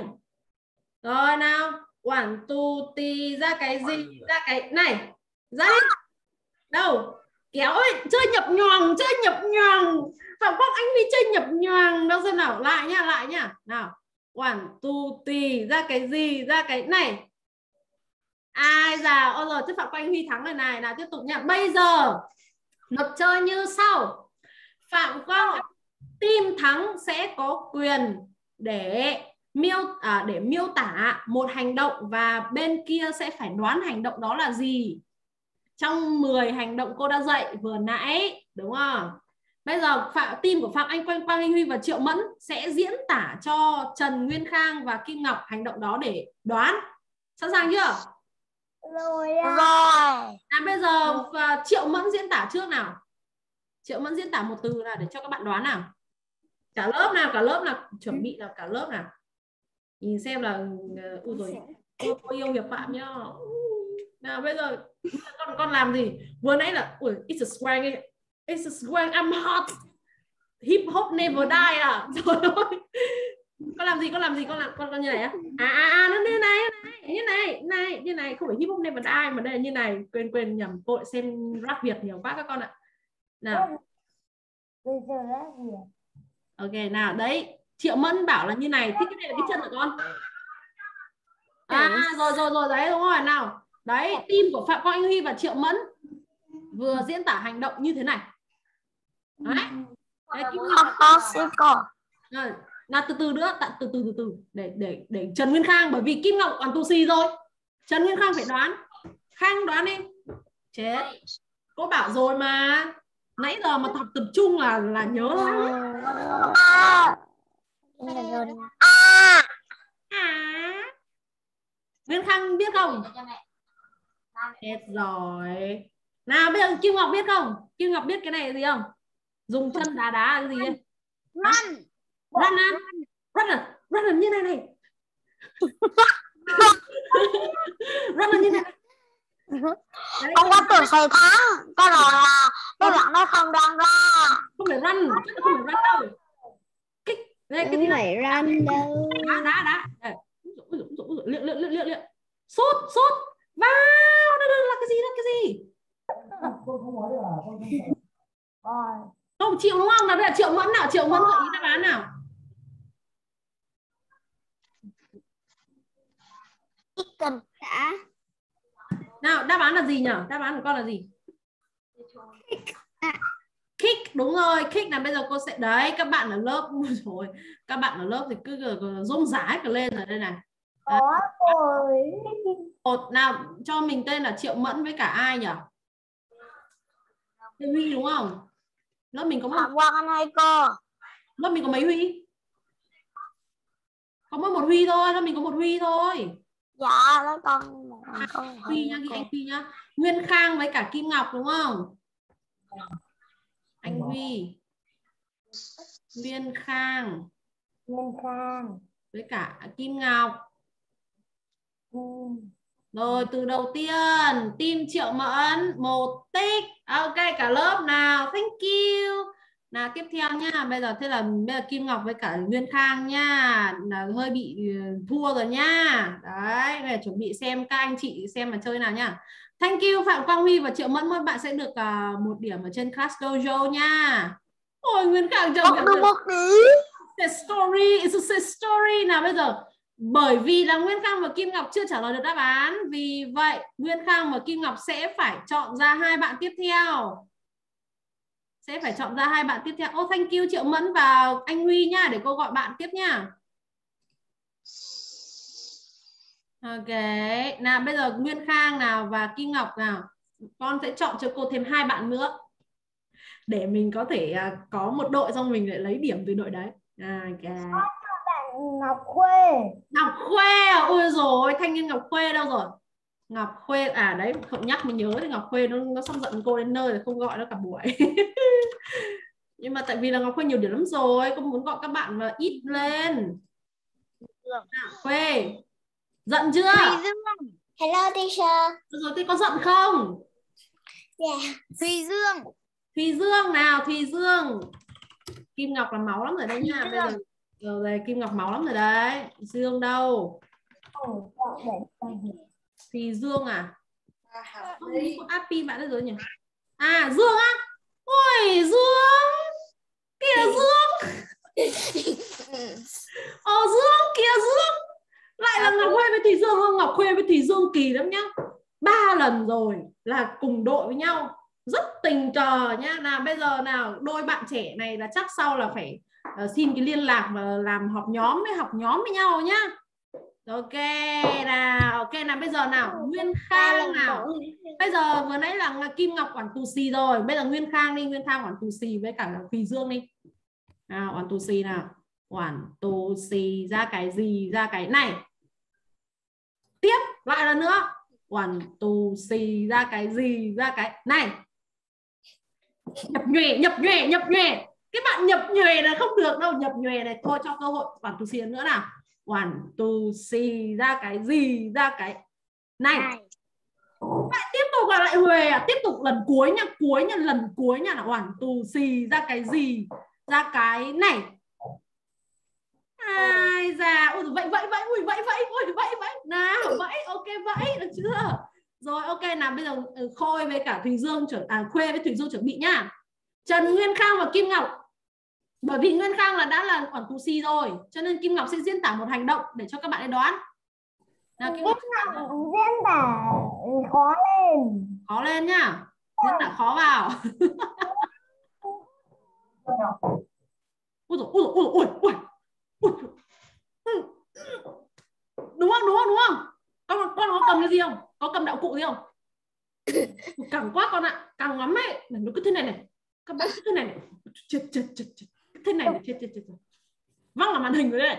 Rồi nào, oản tù tì ra cái gì? Ra cái này. Ra đi. Đâu? Kéo ấy, chơi nhập nhoàng, chơi nhập nhoàng. Phạm Quang Anh Huy chơi nhập nhoàng. Đâu xem nào, lại nha, lại nha. Nào, oản tù tì ra cái gì? Ra cái này. Ai già, ôi giời, Phạm Quang Anh Huy thắng rồi này. Nào tiếp tục nha. Bây giờ luật chơi như sau. Phạm Quang team thắng sẽ có quyền để miêu tả một hành động và bên kia sẽ phải đoán hành động đó là gì. Trong 10 hành động cô đã dạy vừa nãy, đúng không? Bây giờ team của Phạm Quang Anh Huy và Triệu Mẫn sẽ diễn tả cho Trần Nguyên Khang và Kim Ngọc hành động đó để đoán. Sẵn sàng chưa? Rồi. À, bây giờ Triệu Mẫn diễn tả trước nào. Triệu Mẫn diễn tả một từ là để cho các bạn đoán nào. Cả lớp nào, cả lớp nào, chuẩn bị là cả lớp nào. Nhìn xem là rồi. Cô yêu Hiệp Phạm nhá. Nào bây giờ con làm gì? Vừa nãy là it's a swag, it's a swag, I'm hot. Hip hop never die à. Rồi ơi. Con làm gì? Con như này á. Nó như này, không phải hip hop never die mà đây là như này. Quên nhầm, tội xem rap Việt nhiều quá các con ạ. Nào. Ok nào, đấy, Triệu Mẫn bảo là như này, thích cái này là cái chân hả con? À rồi, đấy đúng rồi nào. Đấy, team của Phạm Quang Anh Huy và Triệu Mẫn vừa diễn tả hành động như thế này. Đấy. Đấy là từ nữa, từ để Trần Nguyên Khang, bởi vì Kim Ngọc còn tù xì rồi. Trần Nguyên Khang phải đoán. Khang đoán đi. Chết. Cô bảo rồi mà. Nãy giờ mà tập trung là nhớ lắm. Nguyên Khang biết không? Hết rồi. Nào bây giờ Kim Ngọc biết không? Kim Ngọc biết cái này là gì không? Dùng chân đá là cái gì đây? Run là như này. Run là như này. Con có tưởng sợi thá. Con nói là tôi đoạn nó không đoan ra. Không phải run, không phải run đâu. Cái này run đâu. Đá. Liệu. Sút. Wow, đó là cái gì? Không chịu đúng không? Nào, bây giờ Triệu Mẫn nào, Triệu Mẫn gợi ý đáp án nào. Cần đã. Nào, đáp án là gì nhỉ? Đáp án của con là gì? Kick, đúng rồi, kick là bây giờ cô sẽ đấy, các bạn ở lớp rồi. Các bạn ở lớp thì cứ rôm rả cả lên ở đây này. Một nào cho mình tên là Triệu Mẫn với cả ai nhỉ? Huy đúng không? Lớp mình có Phạm Quang Anh hay cô? Lớp mình có mấy Huy? Có mỗi một Huy thôi, lớp mình có một Huy thôi. Dạ, lớp con một Huy nha, anh Huy nhá. Nguyên Khang với cả Kim Ngọc đúng không? Anh Huy, Nguyên Khang với cả Kim Ngọc. Rồi từ đầu tiên team Triệu Mẫn 1 tích. Ok cả lớp nào, thank you. Nào tiếp theo nha. Bây giờ Kim Ngọc với cả Nguyên Khang nha, là hơi bị thua rồi nha. Đấy, để chuẩn bị xem các anh chị xem mà chơi nào nha. Thank you Phạm Quang Huy và Triệu Mẫn, mỗi bạn sẽ được 1 điểm ở trên Class Dojo nha. Ôi Nguyên Khang chồng story, it's a story. Nào bây giờ bởi vì là Nguyên Khang và Kim Ngọc chưa trả lời được đáp án, vì vậy Nguyên Khang và Kim Ngọc sẽ phải chọn ra 2 bạn tiếp theo. Ô thank you Triệu Mẫn và anh Huy nha, để cô gọi bạn tiếp nha. Ok, nào bây giờ Nguyên Khang nào và Kim Ngọc nào. Con sẽ chọn cho cô thêm 2 bạn nữa để mình có thể có một đội, xong mình lại lấy điểm từ đội đấy. Ok. Ngọc Khuê. Ngọc Khuê à? Ôi rồi Thanh Niên Ngọc Khuê đâu rồi? Ngọc Khuê à, đấy cậu nhắc mình nhớ thì Ngọc Khuê nó xong giận cô đến nơi rồi, không gọi nó cả buổi. Nhưng mà tại vì là Ngọc Khuê nhiều điểm lắm rồi, cô muốn gọi các bạn mà ít lên. Ngọc Khuê giận chưa? Hello teacher. Rồi thì có giận không? Yeah. Thùy Dương. Thùy Dương nào, Thùy Dương. Kim Ngọc là máu lắm rồi đấy nha. Bây giờ rồi Kim Ngọc máu lắm rồi đấy. Dương đâu? Thùy Dương à? Không có API bạn đấy rồi nhỉ? À Dương á? Ôi Dương. Kìa Dương. Ồ Dương kìa Dương. Lại là Ngọc Khuê với Thùy Dương không? Ngọc Khuê với Thùy Dương kỳ lắm nhá. 3 lần rồi là cùng đội với nhau, rất tình cờ nhá. Là bây giờ nào đôi bạn trẻ này là chắc sau là phải xin cái liên lạc và làm học nhóm với nhau nhá. Ok nào, ok nào, bây giờ nào Nguyên Khang nào. Bây giờ vừa nãy là Kim Ngọc quản tù xì rồi, bây giờ Nguyên Khang đi, Nguyên Khang quản tù xì với cả là Thùy Dương đi. Nào quản tù xì nào, quản tù xì ra cái gì, ra cái này. Tiếp lại lần nữa. Quản tù xì ra cái gì, ra cái này. Nhập nhuệ. Các bạn nhập nhuệ là không được đâu, nhập nhuệ này thôi cho cơ hội quản tù xì nữa nào. Quản tù xì ra cái gì, ra cái này. Lại tiếp tục là lại huề à, tiếp tục lần cuối nha, lần cuối nha là quản tù xì ra cái gì, ra cái này. Ai già, ôi vậy nào, vậy ok vậy được chưa? Rồi ok nào, bây giờ Khôi với cả Thùy Dương Khuê với Thùy Dương chuẩn bị nhá. Trần Nguyên Khang và Kim Ngọc. Bởi vì Nguyên Khang là đã là quản tù xì rồi, cho nên Kim Ngọc sẽ diễn tả một hành động để cho các bạn ấy đoán. Nào Kim Ngọc diễn tả khó lên nhá. Diễn tả khó vào. Ôi. Đúng không? Con có cầm cái gì không? Có cầm đạo cụ gì không? Cẳng quá con ạ, cẳng lắm ấy. Nó cứ thế này này. Các bạn cứ thế này này. Chết. Thế này này, chết. Văng là màn hình rồi đấy.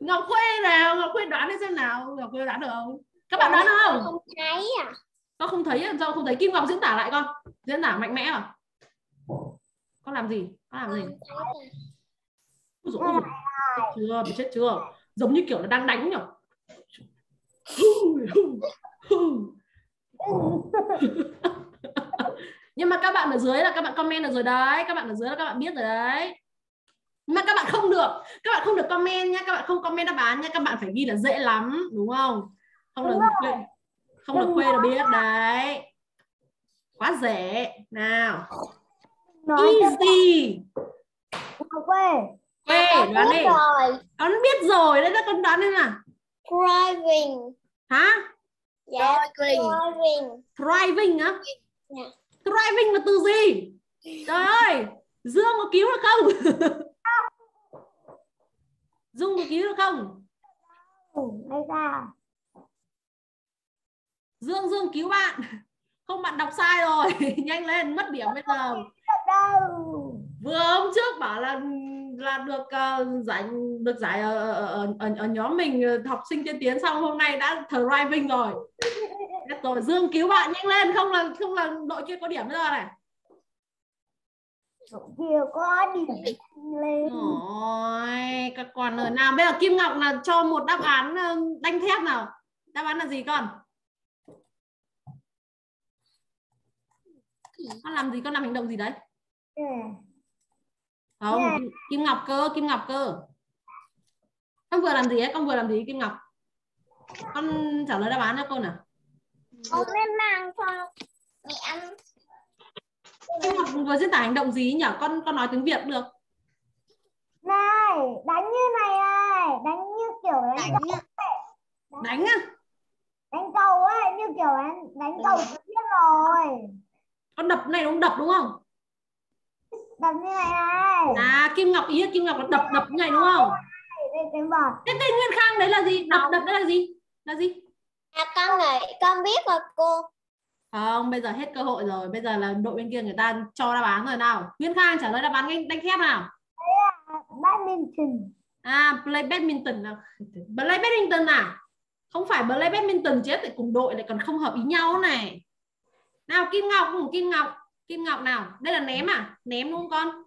Ngọc Khuê nào, Ngọc Khuê đoán đi xem nào. Ngọc Khuê đoán được không? Các bạn đoán không? Không thấy à? Con không thấy, sao không thấy? Kim Ngọc diễn tả lại con. Diễn tả mạnh mẽ à? Con làm gì? Ôi dồi, chết chưa? Giống như kiểu là đang đánh nhỉ? Nhưng mà các bạn ở dưới là các bạn comment được rồi đấy. Các bạn ở dưới là các bạn biết rồi đấy. Mà các bạn không được. Các bạn không được comment nha. Các bạn không comment đáp án nha. Các bạn phải ghi là dễ lắm. Đúng không? Không được quên là biết đấy. Quá dễ. Nào. Easy. Quê đoán đi. Con biết rồi đấy, con đoán đấy mà. Driving. Hả? Dạ, Driving á? Yeah. Driving là từ gì? Trời ơi, Dương có cứu được không? Dương có cứu được không? Dương cứu bạn. Không, bạn đọc sai rồi. Nhanh lên, mất điểm bây giờ. Vừa hôm trước bảo là được giải ở nhóm mình học sinh tiên tiến, xong hôm nay đã thriving rồi. Rồi Dương cứu bạn, nhanh lên, không là đội kia có điểm nữa này. Đội có điểm lên. Rồi, các con ơi, nào bây giờ Kim Ngọc là cho một đáp án đanh thép nào. Đáp án là gì con? Con làm gì, con làm hành động gì đấy? Không, yeah. Kim Ngọc cơ. Con vừa làm gì ấy? Con vừa làm gì Kim Ngọc? Con trả lời đáp án cho cô nào. Con lên mạng cho mẹ ăn. Kim Ngọc vừa diễn tả hành động gì nhỉ? Con nói tiếng Việt cũng được. Này, đánh như này này, đánh như kiểu đánh á? Đánh cầu ấy, như kiểu đánh cầu biết rồi. Con đập này đúng không? Đập như này này. À, Kim Ngọc là đập như này đúng không? Cái Nguyên Khang đấy là gì? Đập đấy là gì? Là gì? À, con biết rồi cô. Không, bây giờ hết cơ hội rồi. Bây giờ là đội bên kia người ta cho đáp án rồi nào. Nguyên Khang trả lời đáp án đánh thép nào. Badminton. À, play badminton nào. Play badminton à? Không phải play badminton chứ, tại cùng đội lại còn không hợp ý nhau này. Nào, Kim Ngọc cùng Kim Ngọc. Kim Ngọc nào, đây là ném à? Ném đúng không con?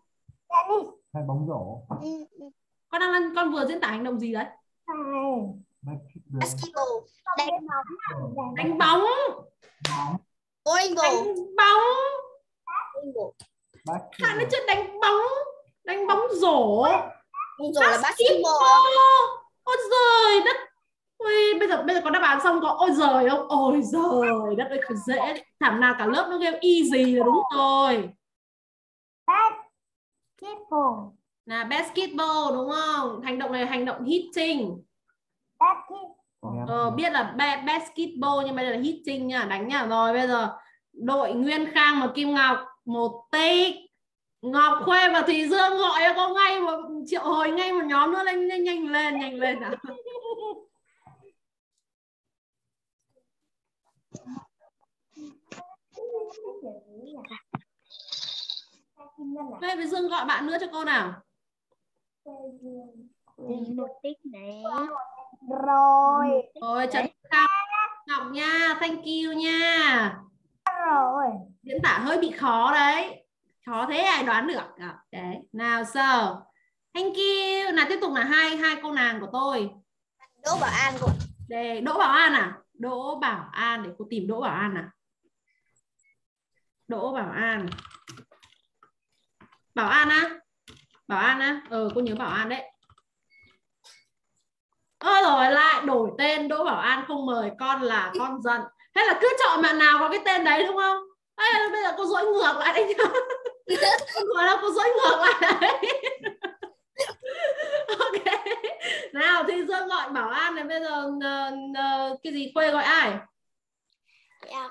Hay bóng rổ. Con đang con vừa diễn tả hành động gì đấy? Đánh bóng. Đánh bóng. Bạn ấy chưa đánh bóng. Đánh bóng rổ. Rồi là basketball. Ôi giời đất. Ui, bây giờ có đáp án xong có ôi giời không? Ôi giời đất ơi, dễ. Thảm nào cả lớp nó kêu easy là đúng rồi. Basketball. Là basketball đúng không? Hành động này là hành động hitting. Biết là basketball nhưng bây giờ là hitting nha, đánh nha. Rồi bây giờ đội Nguyên Khang và Kim Ngọc một tích. Ngọc Khuê và Thùy Dương gọi cho cô ngay một triệu hồi ngay một nhóm nữa lên, nhanh lên nào. Khuê với Dương gọi bạn nữa cho cô nào. Một tích này. Rồi. Rồi Trần Khang Ngọc nha, thank you nha. Rồi. Diễn tả hơi bị khó đấy. Khó thế ai đoán được. Đấy, nào sir. Thank you. Nào tiếp tục là hai cô nàng của tôi. Đỗ Bảo An của. Để Đỗ Bảo An à? Đỗ Bảo An, để cô tìm Đỗ Bảo An à? Đỗ Bảo An. Bảo An á? À? Bảo An á? À? Cô nhớ Bảo An đấy. Rồi lại đổi tên Đỗ Bảo An không mời, con là con giận. Thế là cứ chọn bạn nào có cái tên đấy đúng không? Ê, bây giờ cô dỗi ngược lại đấy nhá. Cô dỗi ngược lại đấy. Ok. Nào thì Dương gọi Bảo An này, bây giờ cái gì Khuê gọi ai? Dạ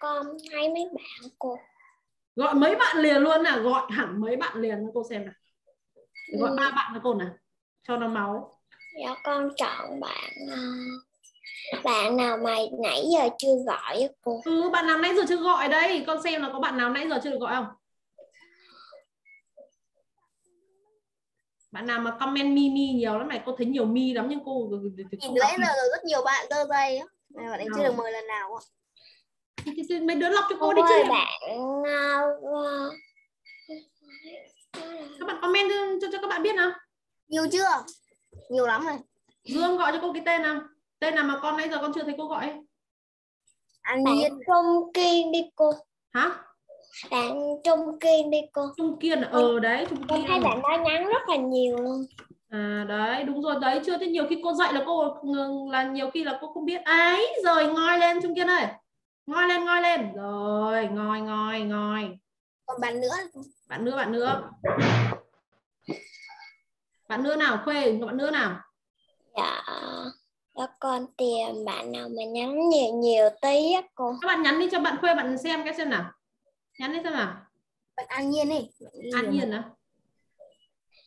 con hay mấy bạn cô. Gọi mấy bạn liền luôn nào, gọi hẳn mấy bạn liền cho cô xem nào. Gọi 3 bạn cho cô nào, cho nó máu. Dạ con chọn bạn nào mà nãy giờ chưa gọi cho cô. Bạn nào nãy giờ chưa gọi đấy, con xem là có bạn nào nãy giờ chưa được gọi không? Bạn nào mà comment mi nhiều lắm này, cô thấy nhiều mi lắm nhưng cô nãy giờ rất nhiều bạn dơ dây á, bạn ấy chưa được mời lần nào ạ. Mấy đứa lọc cho cô đi chứ. Các bạn comment cho các bạn biết nào. Nhiều chưa? Nhiều lắm rồi. Dương gọi cho cô cái tên nào. Tên nào mà con nãy giờ con chưa thấy cô gọi. Bạn Trung Kiên đi cô. Hả? Bạn Trung Kiên đi cô. Trung Kiên đấy, Trung Kiên. Con thấy bạn đã nhắn rất là nhiều luôn. À đấy, đúng rồi đấy, chưa thấy nhiều khi cô dạy là cô nhiều khi là cô không biết. Ấy, rồi ngồi lên Trung Kiên ơi. Ngồi lên. Rồi, ngồi. Còn bạn nữa. Bạn nữa. Bạn nữa nào, Khuê, bạn nữa nào. Dạ, cho con tìm bạn nào mà nhắn nhiều tí á cô. Các bạn nhắn đi cho bạn Khuê, bạn xem cái xem nào. Nhắn đi xem nào. Bạn An Nhiên đi. An Nhiên á.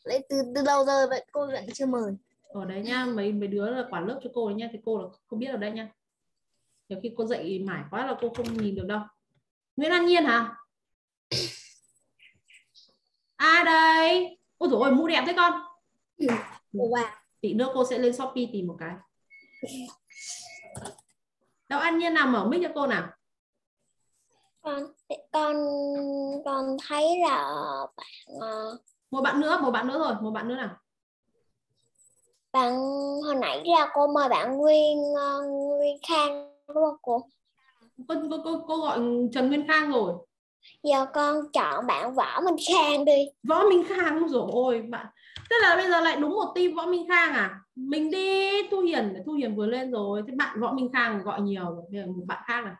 Lấy từ đầu giờ vậy cô vẫn chưa mời. Ở đấy nha, mấy đứa là quản lớp cho cô đấy nha, thì cô là không biết ở đây nha. Nhiều khi cô dạy mãi quá là cô không nhìn được đâu. Nguyễn An Nhiên hả? À đây. Ôi dồi ôi, mũ đẹp thế con. Tí nữa cô sẽ lên Shopee tìm một cái. Đâu An Nhiên nào mở mic cho cô nào. Con thấy là bạn một bạn nữa rồi, một bạn nữa nào. Bạn hồi nãy ra cô mời bạn Nguyên Khang. Đúng không cô? Cô gọi Trần Nguyên Khang rồi. Giờ con chọn bạn Võ Minh Khang đi. Võ Minh Khang rồi ôi bạn. Thế là bây giờ lại đúng một team Võ Minh Khang à? Mình đi Thu Hiền vừa lên rồi. Thế bạn Võ Minh Khang gọi nhiều rồi. Bây giờ một bạn khác này.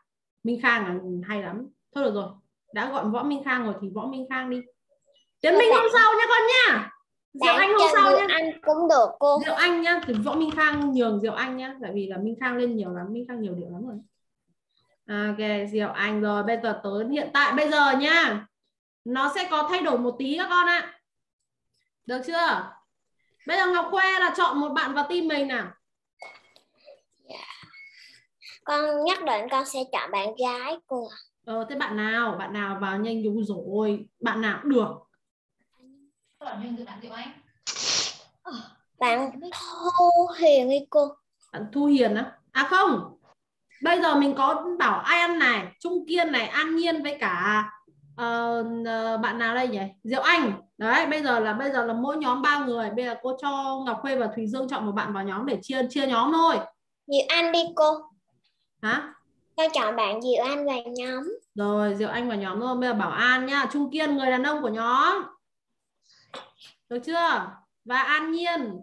Minh Khang là hay lắm. Thôi được rồi. Đã gọi Võ Minh Khang rồi thì Võ Minh Khang đi. Tiến Minh hôm sau nha con nha. Diệu Anh hôm sau nha. Anh cũng được cô. Diệu Anh nhá, thì Võ Minh Khang nhường Diệu Anh nhá, tại vì là Minh Khang lên nhiều lắm, Minh Khang nhiều điểm lắm rồi. Ok, Diệu Anh rồi, bây giờ tới hiện tại bây giờ nhá. Nó sẽ có thay đổi một tí các con ạ. Được chưa? Bây giờ Ngọc Khuê là chọn một bạn vào team mình nào. Con nhất định con sẽ chọn bạn gái của. Thế bạn nào? Bạn nào vào nhanh đúng rồi. Bạn nào cũng được. Bạn Thu Hiền đi cô. Bạn Thu Hiền á? À không. Bây giờ mình có Bảo An này, Trung Kiên này, An Nhiên với cả bạn nào đây nhỉ? Diệu Anh. Đấy, bây giờ là mỗi nhóm 3 người. Bây giờ cô cho Ngọc Khuê và Thùy Dương chọn một bạn vào nhóm để chia nhóm thôi. Diệu Anh đi cô. Hả? Con chọn bạn Diệu Anh vào nhóm. Rồi, Diệu Anh vào nhóm thôi. Bây giờ Bảo An nha, Trung Kiên người đàn ông của nhóm. Được chưa? Và An Nhiên.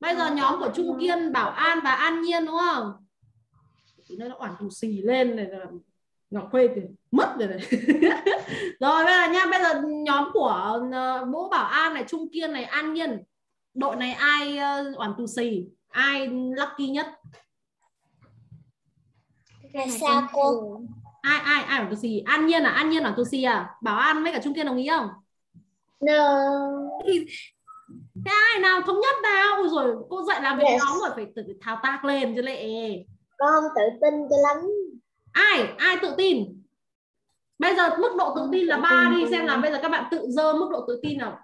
Bây giờ nhóm của Trung Kiên, Bảo An và An Nhiên đúng không? Nó oản thù xì lên này, Ngọc Khuê thì mất rồi này. Rồi bây giờ nha, bây giờ nhóm của Vũ Bảo An này, Trung Kiên này, An Nhiên, đội này ai oản thù xì, ai lucky nhất? Là sao cô? Ai oản thù xì? An Nhiên à? An Nhiên oản thù xì à? Bảo An với cả Trung Kiên đồng ý không? No. Thế ai nào thống nhất nào? Ôi rồi cô dạy làm việc nhóm rồi phải tự thao tác lên chứ lệ. Con tự tin cho lắm. Ai tự tin? Bây giờ mức độ tự tin là 3 đi, xem là bây giờ các bạn tự dơ mức độ tự tin nào.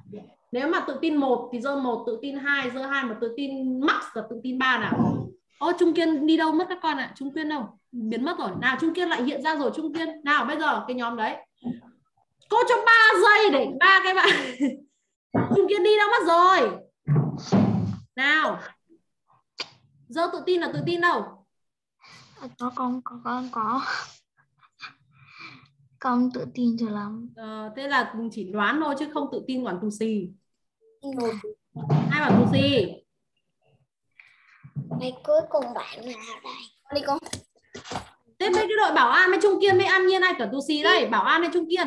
Nếu mà tự tin 1 thì dơ 1, tự tin 2 dơ 2, mà tự tin max là tự tin 3 nào. Ô Trung Kiên đi đâu mất các con ạ? Trung Kiên đâu? Biến mất rồi. Nào Trung Kiên lại hiện ra rồi Trung Kiên. Nào bây giờ cái nhóm đấy. Cô cho 3 giây để ba cái bạn. Trung Kiên đi đâu mất rồi? Nào. Dơ tự tin là tự tin đâu? Con tự tin cho lắm. Thế là chỉ đoán thôi chứ không tự tin quản tù xì. Ai bảo tù xì? Ngày cuối cùng bạn nào đây? Đi con. Thế mấy cái đội Bảo An với Trung Kiên với An Nhiên ai cả tù xì đây? Bảo An với Trung Kiên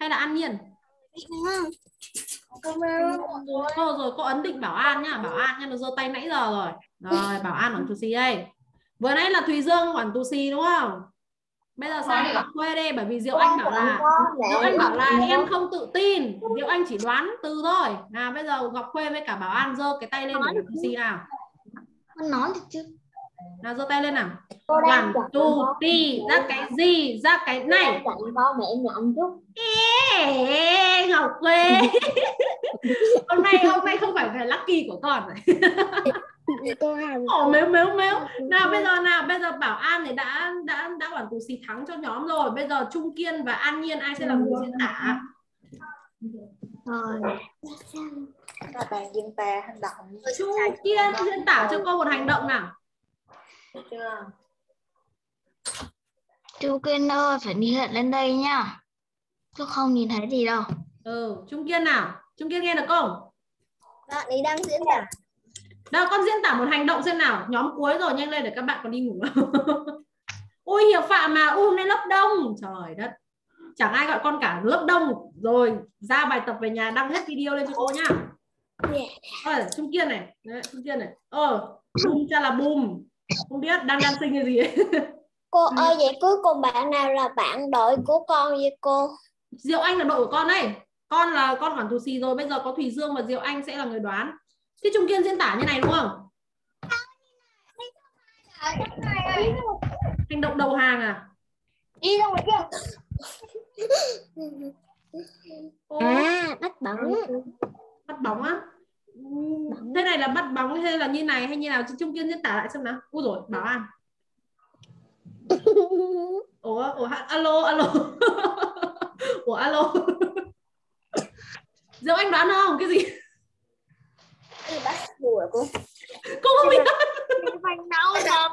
hay là An Nhiên? Rồi cô ấn định Bảo An nhá, Bảo An nha, nó giơ tay nãy giờ rồi. Rồi Bảo An quản tù xì đây. Vừa nãy là Thùy Dương quản tù xì đúng không? Bây giờ sang Ngọc Khuê đi, bởi vì Diệu Anh bảo là em không tự tin, Diệu Anh chỉ đoán từ thôi. Nào bây giờ Ngọc Khuê với cả Bảo An giơ cái tay lên để quản tù xì nào. Con nói được chứ. Nào giơ tay lên nào. Quản tù xì ra cái gì? Ra cái này. Ê, Ngọc Khuê. Hôm nay không phải là lucky của con rồi. Méo. Nào bây giờ Bảo An thì đã quản tù xì thắng cho nhóm rồi. Bây giờ Trung Kiên và An Nhiên ai sẽ làm người diễn tả? Bạn diễn tả hành động. Trung Kiên diễn tả cho cô một hành động nào. Trung Kiên ơi phải hiện lên đây nhá. Chứ không nhìn thấy gì đâu. Trung Kiên nào. Trung Kiên nghe được không? Bạn ấy đang diễn tả. Đâu con diễn tả một hành động xem nào. Nhóm cuối rồi nhanh lên để các bạn còn đi ngủ. Ui Hiệp Phạm mà hôm nay lớp đông. Trời đất. Chẳng ai gọi con cả, lớp đông. Rồi ra bài tập về nhà đăng hết video lên cho cô nhá. Trung Kiên này. Đấy, Trung Kiên này. Bùm ra là bùm. Không biết đang đan sinh hay gì. Cô ơi vậy cuối cùng bạn nào là bạn đội của con vậy cô? Diệu Anh là đội của con đấy. Con là con quản tù xì rồi. Bây giờ có Thùy Dương và Diệu Anh sẽ là người đoán. Thế Trung Kiên diễn tả như này đúng không? Hành động đầu hàng à? Đi đâu rồi kia? Bắt bóng. Bắt bóng á? Thế này là bắt bóng hay là như này hay như nào? Trung Kiên diễn tả lại xem nào. Úi dồi, Bảo An. Ủa, alo. Ủa, alo. Diệu Anh đoán không? Cái gì? Bắt bùa cô. Cô không biết.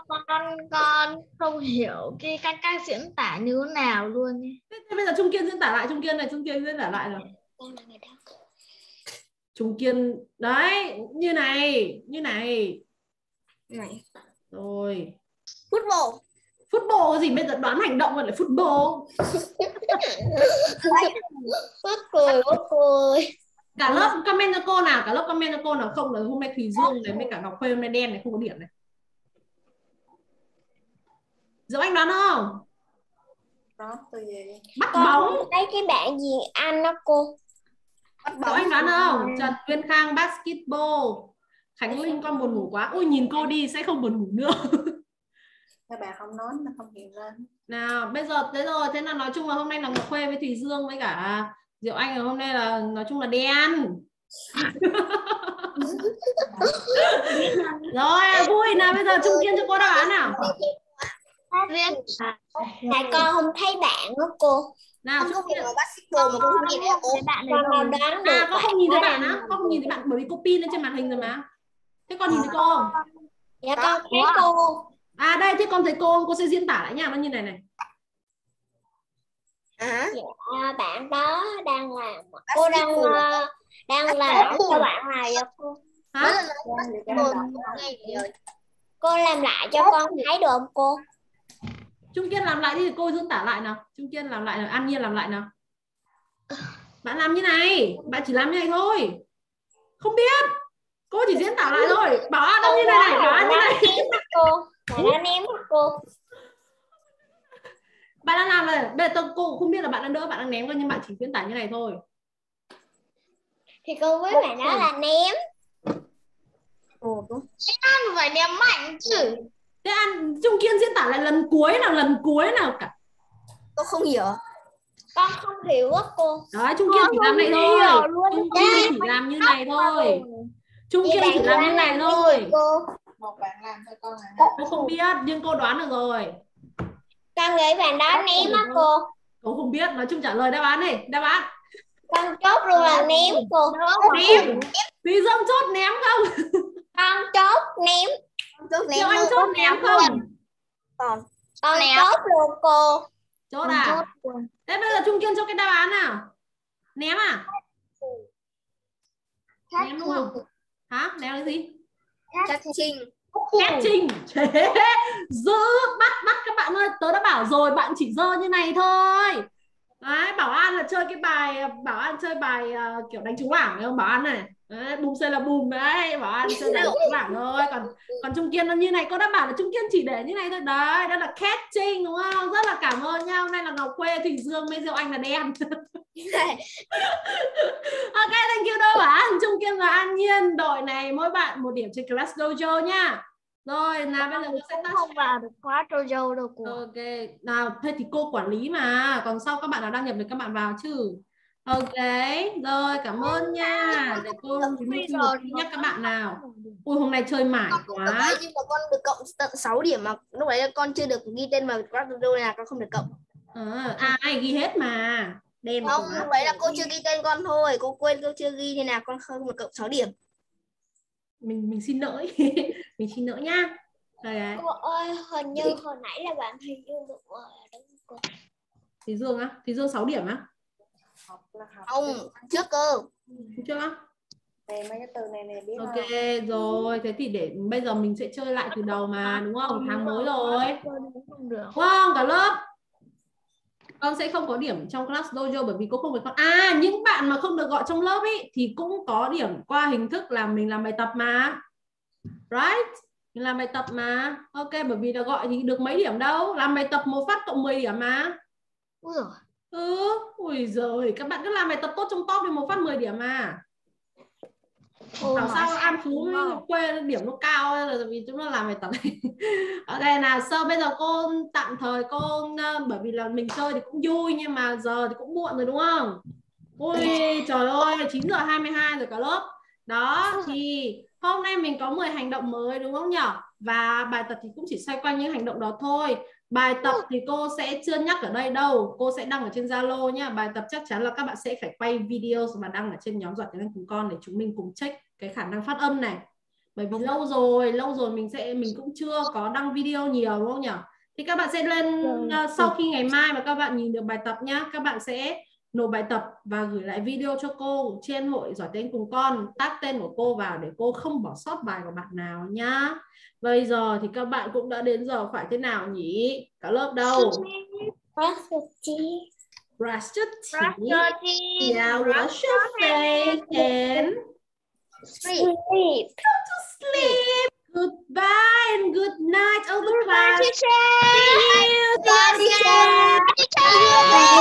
Con không hiểu cái diễn tả như thế nào luôn. Thế bây giờ Trung Kiên diễn tả lại. Trung Kiên diễn tả lại rồi. Trung Kiên đấy như này. Rồi. Football cái gì bây giờ đoán hành động mà lại football. Bớt cười. Cả lớp comment cho cô nào, không là hôm nay Thùy Dương này với cả Ngọc Khuê hôm nay đen này không có điểm này. Diệu Anh đoán không? Bắt bóng. Đấy cái bạn gì ăn đó cô. Diệu Anh đoán không? Trần Nguyên Khang basketball. Khánh Linh con buồn ngủ quá. Ôi nhìn cô đi sẽ không buồn ngủ nữa. Các bà không nói nó không hiện lên. Nào, bây giờ thế rồi, thế là nói chung là hôm nay là Ngọc Khuê với Thùy Dương với cả Diệu Anh là hôm nay là nói chung là đen. Rồi, vui nào, bây giờ chung kiên cho cô đáp án nào. Tại con không thấy bạn đó cô. Nào, không có bác sĩ cô mà cũng nhìn thấy bạn này con đoán được. À, con không nhìn thấy bạn á, con không nhìn thấy bạn bởi vì cô pin lên trên màn hình rồi mà. Thế con nhìn thấy cô không? Dạ con thấy cô. À đây, thế con thấy cô sẽ diễn tả lại nha, nó như này này. À, dạ, bạn đó đang làm, cô đang làm cho bạn này cho cô. Hả? Cô làm lại cho con thấy được không cô? Trung Kiên làm lại đi, cô diễn tả lại nào. Trung Kiên làm lại nào, An Nhiên làm lại nào. Bạn làm như này, bạn chỉ làm như này thôi. Không biết. Cô chỉ diễn tả lại thôi. Bảo An như này này, Bảo An như này. Cô, bạn ném cô. Bạn đang làm này, bây giờ tôi cô không biết là bạn đang đỡ, bạn đang ném nhưng bạn chỉ diễn tả như này thôi. Thì cô với bạn đó là ném. Ồ, An phải ném mạnh chứ. Thế An, Trung Kiên diễn tả lại lần cuối nào cả. Tôi không hiểu. Con không hiểu á cô. Đó, Trung Kiên chỉ làm này thôi. Trung Kiên chỉ làm như này thôi. Trung Kiên chỉ làm như này thôi. Một bạn làm cho con này. Cô không biết nhưng cô đoán được rồi. Con gửi bạn đó ném á cô. Cô không biết, nói chung trả lời đáp án này, đáp án. Con chốt luôn là ném cô. Ném. Vì dông chốt ném không? Con chốt ném. Nếu anh chốt ném không? Còn ném. Chốt luôn cô. Chốt à? Thế bây giờ Trung Kiên cho cái đáp án nào? Ném à? Ném đúng không? Hả? Ném là gì? Catching. Giữ, bắt các bạn ơi. Tớ đã bảo rồi, bạn chỉ dơ như này thôi. Đấy, Bảo An là chơi cái bài, Bảo An chơi bài kiểu đánh trúng lảng không? Bảo An này. Đấy, bùm xe là bùm đấy, Bảo An chơi là cũng lảng thôi. Còn Trung Kiên nó như này, cô đã bảo là Trung Kiên chỉ để như này thôi. Đấy, đó là catching đúng không? Rất là cảm ơn nha. Hôm nay là Ngọc Khuê, Thùy Dương, với Diệu Anh là đen. Ok, thank you đôi Bảo An, Trung Kiên và An Nhiên. Đội này mỗi bạn 1 điểm trên Class Dojo nha. Rồi, nào bây giờ cô sẽ không vào được khóa Dojo đâu cô. Ok, nào thế thì cô quản lý mà. Còn sau các bạn nào đăng nhập được các bạn vào chứ. Ok, rồi cảm ơn nha. Để cô nhắc các bạn nào. Ui hôm nay chơi mải quá. Nhưng mà con được cộng tận 6 điểm mà lúc đấy con chưa được ghi tên vào khóa Dojo này là con không được cộng. À ai ghi hết mà. Đen không, lúc đấy là cô chưa ghi tên con thôi, cô quên cô chưa ghi nên là con không được cộng 6 điểm. Mình xin lỗi. Mình xin lỗi nhá. Đấy. Cô ơi, hình như hồi nãy là bạn Thùy Dương được rồi. Thùy Dương á? Thùy Dương 6 điểm á? Không, trước cơ. Chưa á? Mấy cái từ này biết. Ok không? Rồi, thế thì để bây giờ mình sẽ chơi lại từ đầu mà, đúng không? Tháng mới rồi. Không, cả lớp. Con sẽ không có điểm trong Class Dojo bởi vì cô không phải con. À, những bạn mà không được gọi trong lớp ý thì cũng có điểm qua hình thức là mình làm bài tập mà. Right? Mình làm bài tập mà. Ok, bởi vì là gọi thì được mấy điểm đâu. Làm bài tập một phát cộng 10 điểm mà. Ui giời, các bạn cứ làm bài tập tốt trong top thì một phát 10 điểm mà. Làm sao An Phú quê điểm nó cao là vì chúng nó làm bài tập. Ok nào, sau bây giờ cô tạm thời cô bởi vì là mình chơi thì cũng vui nhưng mà giờ thì cũng muộn rồi đúng không? Ui trời ơi, 9:22 rồi cả lớp. Đó thì hôm nay mình có 10 hành động mới đúng không nhỉ? Và bài tập thì cũng chỉ xoay quanh những hành động đó thôi. Bài tập thì cô sẽ chưa nhắc ở đây đâu. Cô sẽ đăng ở trên Zalo nhá. Bài tập chắc chắn là các bạn sẽ phải quay video và đăng ở trên nhóm Giỏi Tiếng Anh cùng con để chúng mình cùng check cái khả năng phát âm này. Bởi vì lâu rồi mình cũng chưa có đăng video nhiều đúng không nhỉ? Thì các bạn sẽ lên sau khi ngày mai mà các bạn nhìn được bài tập nhá. Các bạn sẽ nộp bài tập và gửi lại video cho cô trên hội Giỏi Tiếng Anh cùng con, tag tên của cô vào để cô không bỏ sót bài của bạn nào nhá. Bây giờ thì các bạn cũng đã đến giờ phải thế nào nhỉ? Cả lớp đâu? Brush your teeth. Now wash your face and sleep. Go to sleep. Goodbye and good night all the class.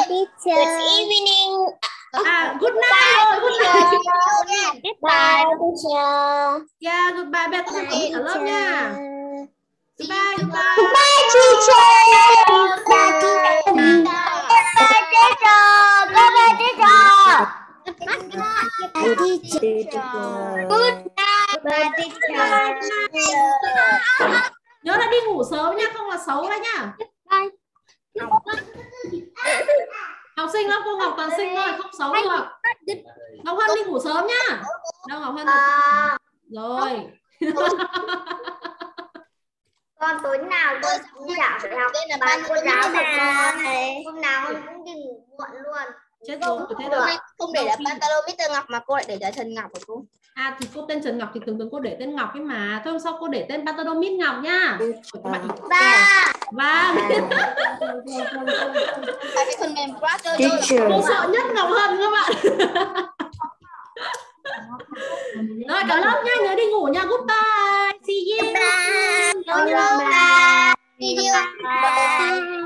Good evening. Good night rồi. Good night. Bye teacher. Yeah, goodbye. Bye cả lớp nha. Goodbye. Nhớ là đi ngủ sớm nha, không là xấu đấy nhá. Học sinh lắm, cô Ngọc toàn sinh thôi, không xấu được. Ngọc Hân đi ngủ sớm nhá. Đâu Ngọc Hân rồi. Con tối nào tôi cũng giả phải học, bán cô giáo là hôm nào con cũng đi ngủ muộn luôn. Chết rồi, thế rồi. Không để là pantalo Mr. Ngọc mà cô lại để Trần Ngọc của cô. À thì cô tên Trần Ngọc thì tưởng cô để tên Ngọc ấy mà. Thôi hôm sau cô để tên pantalo Mr. Ngọc nhá. Ba. Tại vì phần mềm quá cơ cô sợ nhất Ngọc Hân các bạn. Rồi cả lớp nha, nhớ đi ngủ nha. Goodbye. See you. Bye. Bye. Bye. Bye. Bye. Bye.